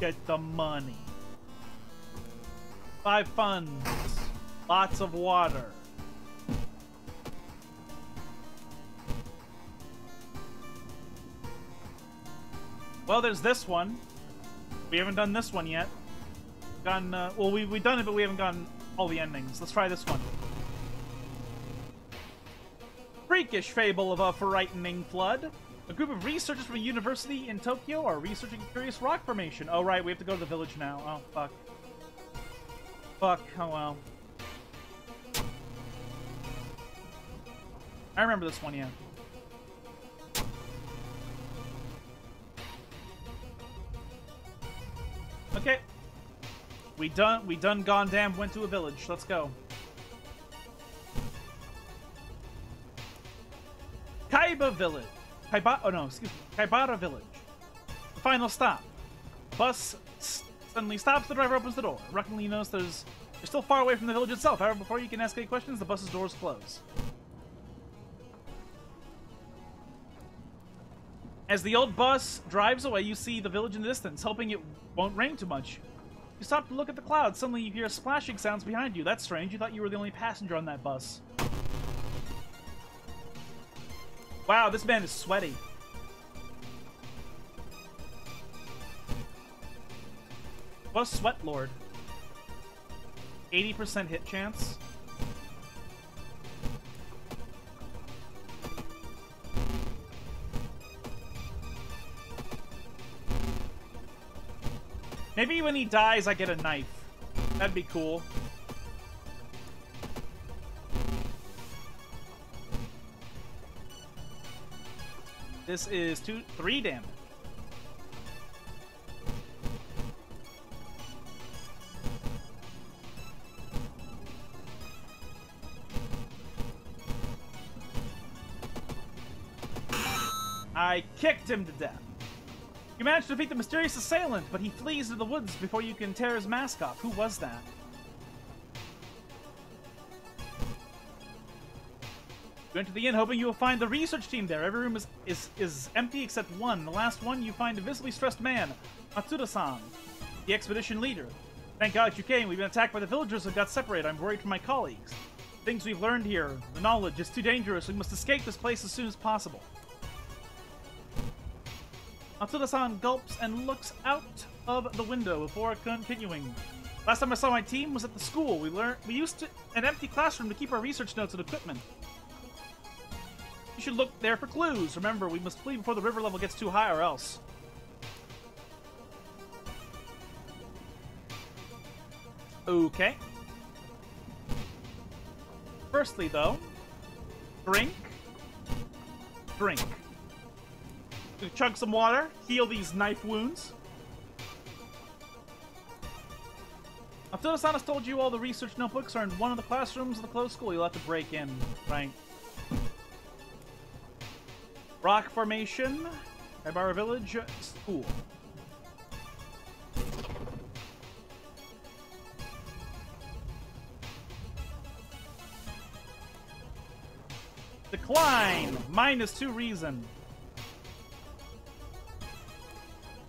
Get the money. Five funds. Lots of water. Well, there's this one. We haven't done this one yet. Done. Uh, well, we we've done it, but we haven't gotten all the endings. Let's try this one. Freakish fable of a frightening flood. A group of researchers from a university in Tokyo are researching a curious rock formation. Oh, right, we have to go to the village now. Oh, fuck. Fuck, oh well. I remember this one, yeah. Okay. We done, we done gone damn, went to a village. Let's go. Kaiba Village. Kaibara, oh no, excuse me. Kaibara Village. The final stop. Bus st suddenly stops. The driver opens the door. Reluctantly, you notice there's you're still far away from the village itself. However, before you can ask any questions, the bus's doors close. As the old bus drives away, you see the village in the distance, hoping it won't rain too much. You stop to look at the clouds. Suddenly, you hear splashing sounds behind you. That's strange. You thought you were the only passenger on that bus. Wow, this man is sweaty. What a sweat lord. eighty percent hit chance. Maybe when he dies, I get a knife. That'd be cool. This is two, three damage. I kicked him to death. You managed to defeat the mysterious assailant, but he flees to the woods before you can tear his mask off. Who was that? You enter the inn hoping you will find the research team there. Every room is, is, is empty except one. The last one you find a visibly stressed man, Matsuda-san, the expedition leader. Thank God you came. We've been attacked by the villagers and got separated. I'm worried for my colleagues. The things we've learned here, the knowledge is too dangerous. We must escape this place as soon as possible. Matsuda-san gulps and looks out of the window before continuing. Last time I saw my team was at the school. We learned we used to, an empty classroom to keep our research notes and equipment. You should look there for clues. Remember, we must flee before the river level gets too high or else. Okay. Firstly, though, drink. Drink. Chug some water. Heal these knife wounds. Matsuda-san has told you all the research notebooks are in one of the classrooms of the closed school. You'll have to break in. Right. Rock formation, Kaibara Village, school. Decline! Minus two reason.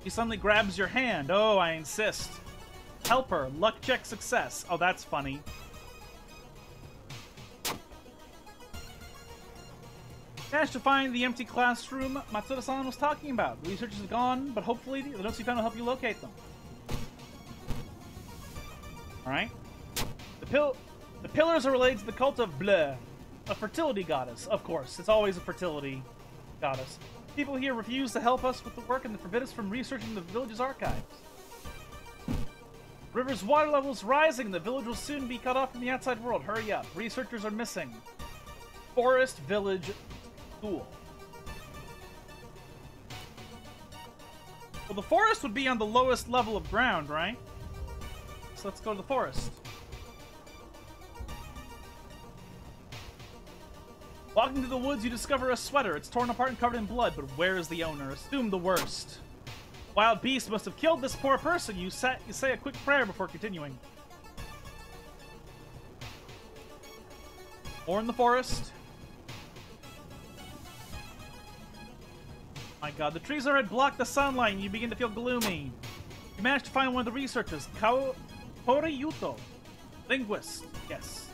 He suddenly grabs your hand. Oh, I insist. Helper, luck check success. Oh, that's funny. managed to find the empty classroom Matsuda-san was talking about. The researchers are gone, but hopefully the notes you found will help you locate them. Alright. The pill- the pillars are related to the cult of Bleu, a fertility goddess, of course. It's always a fertility goddess. People here refuse to help us with the work and they forbid us from researching the village's archives. River's water level's rising. The village will soon be cut off from the outside world. Hurry up. Researchers are missing. Forest Village School. Well, the forest would be on the lowest level of ground, right? So let's go to the forest. Walking through the woods, you discover a sweater. It's torn apart and covered in blood, but where is the owner? Assume the worst. Wild beast must have killed this poor person. You, sat, you say a quick prayer before continuing. Or in the forest. My god, the trees already blocked the sunlight and you begin to feel gloomy. You managed to find one of the researchers, Kaoriuto, linguist, yes.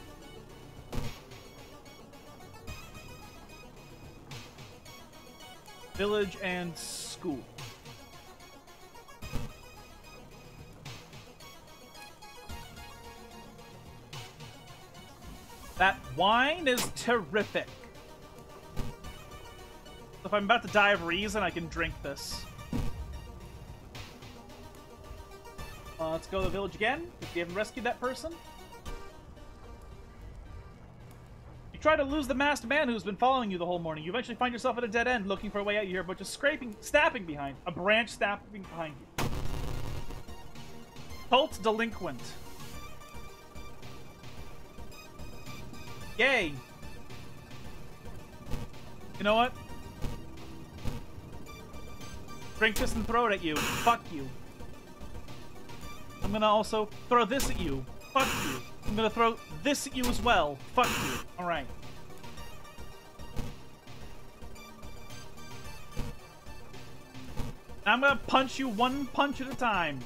Village and school. That wine is terrific. If I'm about to die of reason, I can drink this. Uh, let's go to the village again, if we haven't rescued that person. You try to lose the masked man who's been following you the whole morning. You eventually find yourself at a dead end, looking for a way out of here, but just scraping, snapping behind. A branch snapping behind you. Cult delinquent. Yay! You know what? Drink this and throw it at you. Fuck you. I'm gonna also throw this at you. Fuck you. I'm gonna throw this at you as well. Fuck you. Alright. I'm gonna punch you one punch at a time.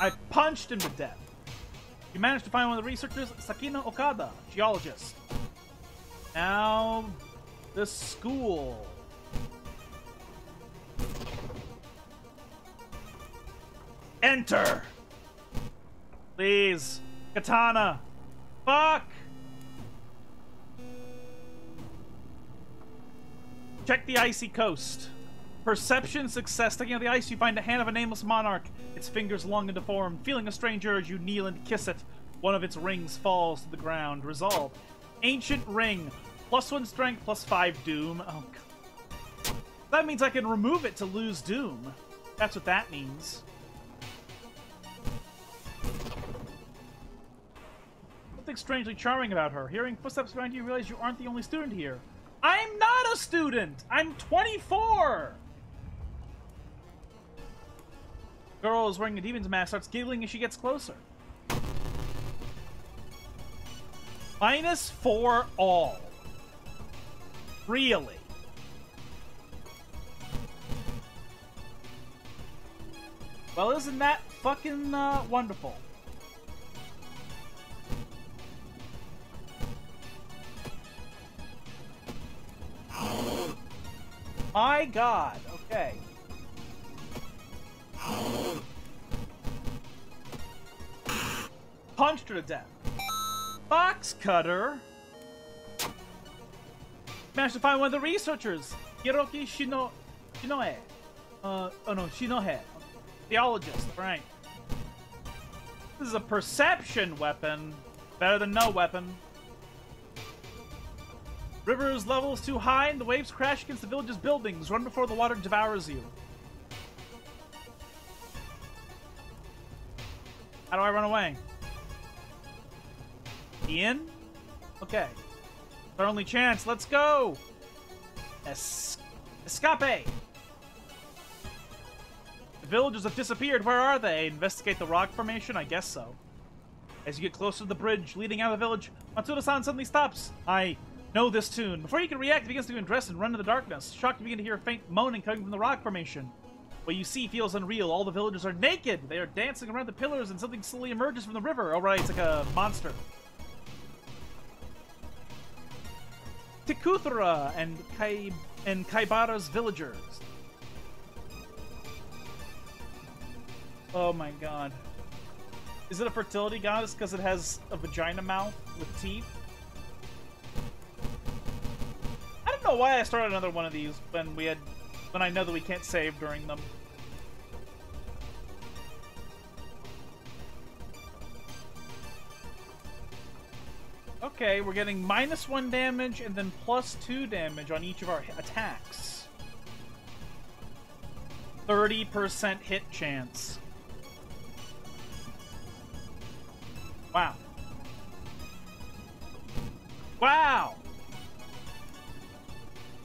I punched him to death. You managed to find one of the researchers, Sakina Okada, geologist. Now, the school. Enter! Please. Katana. Fuck! Check the icy coast. Perception success. Taking out the ice, you find a hand of a nameless monarch. Its fingers long and deformed. Feeling a strange urge, you kneel and kiss it. One of its rings falls to the ground. Resolve. Ancient ring. Plus one strength, plus five doom. Oh, God. That means I can remove it to lose doom. That's what that means. Something strangely charming about her. Hearing footsteps behind you, you realize you aren't the only student here. I'm not a student! I'm twenty-four! Girl is wearing a demon's mask, starts giggling as she gets closer. Minus four all. Really? Well, isn't that fucking uh, wonderful? My god, okay. Punched her to death. Box cutter. Managed to find one of the researchers, Hiroki Shino Shinohe. Uh, oh no, Shinohe, theologist. Right. This is a perception weapon. Better than no weapon. River's level is too high, and the waves crash against the village's buildings. Run before the water devours you. How do I run away? Ian? Okay. Our only chance. Let's go! Es Escape! The villagers have disappeared. Where are they? Investigate the rock formation? I guess so. As you get closer to the bridge leading out of the village, Matsuda-san suddenly stops. I know this tune. Before you can react, he begins to undress and run into the darkness. Shocked, you begin to hear a faint moaning coming from the rock formation. What you see feels unreal. All the villagers are naked. They are dancing around the pillars, and something slowly emerges from the river. All right, it's like a monster. Tecuthura and Kai and Kaibara's villagers. Oh my god. Is it a fertility goddess because it has a vagina mouth with teeth? I don't know why I started another one of these when we had when I know that we can't save during them. Okay, we're getting minus one damage and then plus two damage on each of our attacks. thirty percent hit chance. Wow. Wow!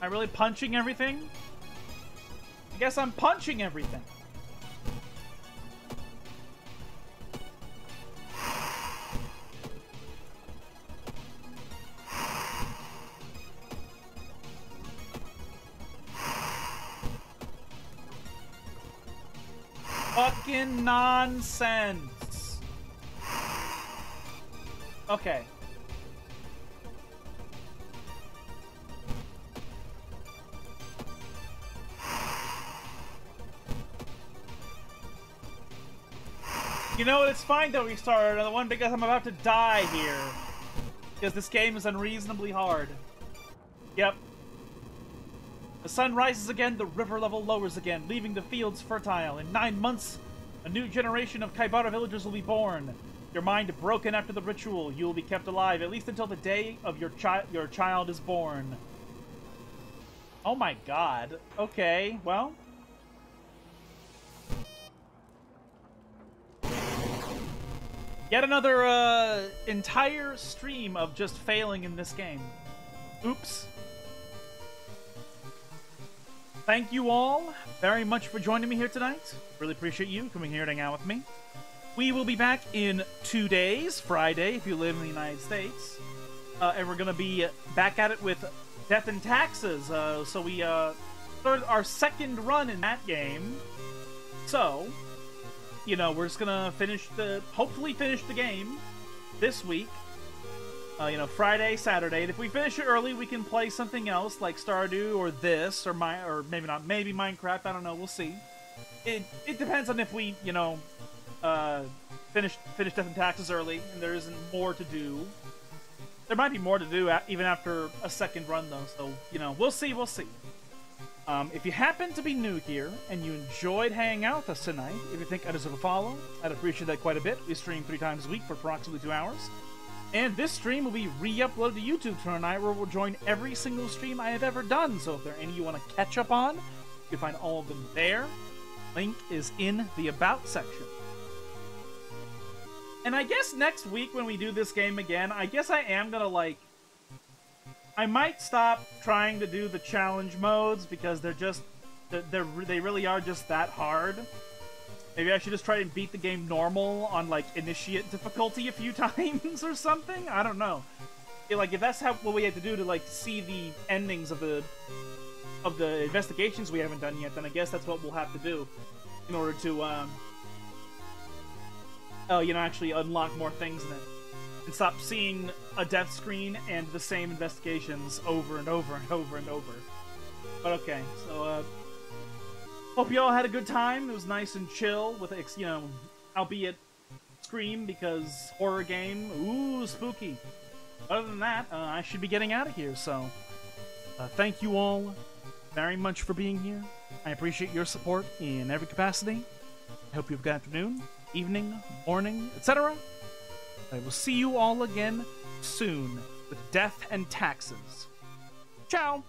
Am I really punching everything? I guess I'm punching everything. Fucking nonsense. Okay. You know what? It's fine that we started another one because I'm about to die here. Because this game is unreasonably hard. Yep. The sun rises again, the river level lowers again, leaving the fields fertile. In nine months, a new generation of Kaibara villagers will be born. Your mind broken after the ritual, you will be kept alive, at least until the day of your, chi your child is born. Oh my god. Okay, well. Yet another uh, entire stream of just failing in this game. Oops. Thank you all very much for joining me here tonight. Really appreciate you coming here to hang out with me. We will be back in two days, Friday, if you live in the United States. Uh, and we're going to be back at it with Death and Taxes. Uh, so we uh, started our second run in that game. So, you know, we're just going to finish the... Hopefully finish the game this week. Uh, you know, Friday, Saturday, and if we finish it early, we can play something else like Stardew or this or my or maybe not, maybe Minecraft. I don't know. We'll see. It it depends on if we you know uh, finish finish Death and Taxes early, and there isn't more to do. There might be more to do even after a second run though. So you know, we'll see. We'll see. Um, if you happen to be new here and you enjoyed hanging out with us tonight, if you think I deserve a follow, I'd appreciate that quite a bit. We stream three times a week for approximately two hours. And this stream will be re-uploaded to YouTube tomorrow night, where we'll join every single stream I have ever done. So if there are any you want to catch up on, you can find all of them there. Link is in the About section. And I guess next week when we do this game again, I guess I am going to, like... I might stop trying to do the challenge modes, because they're just... They're, they really are just that hard. Maybe I should just try and beat the game normal on, like, initiate difficulty a few times or something? I don't know. It, like, if that's how, what we had to do to, like, see the endings of the of the investigations we haven't done yet, then I guess that's what we'll have to do in order to, um... Oh, you know, actually unlock more things in it. And stop seeing a death screen and the same investigations over and over and over and over. But okay, so, uh... hope you all had a good time. It was nice and chill with, you know, albeit Scream, because horror game, ooh, spooky. Other than that, uh, I should be getting out of here, so uh, thank you all very much for being here. I appreciate your support in every capacity. I hope you have a good afternoon, evening, morning, et cetera. I will see you all again soon with Death and Taxes. Ciao!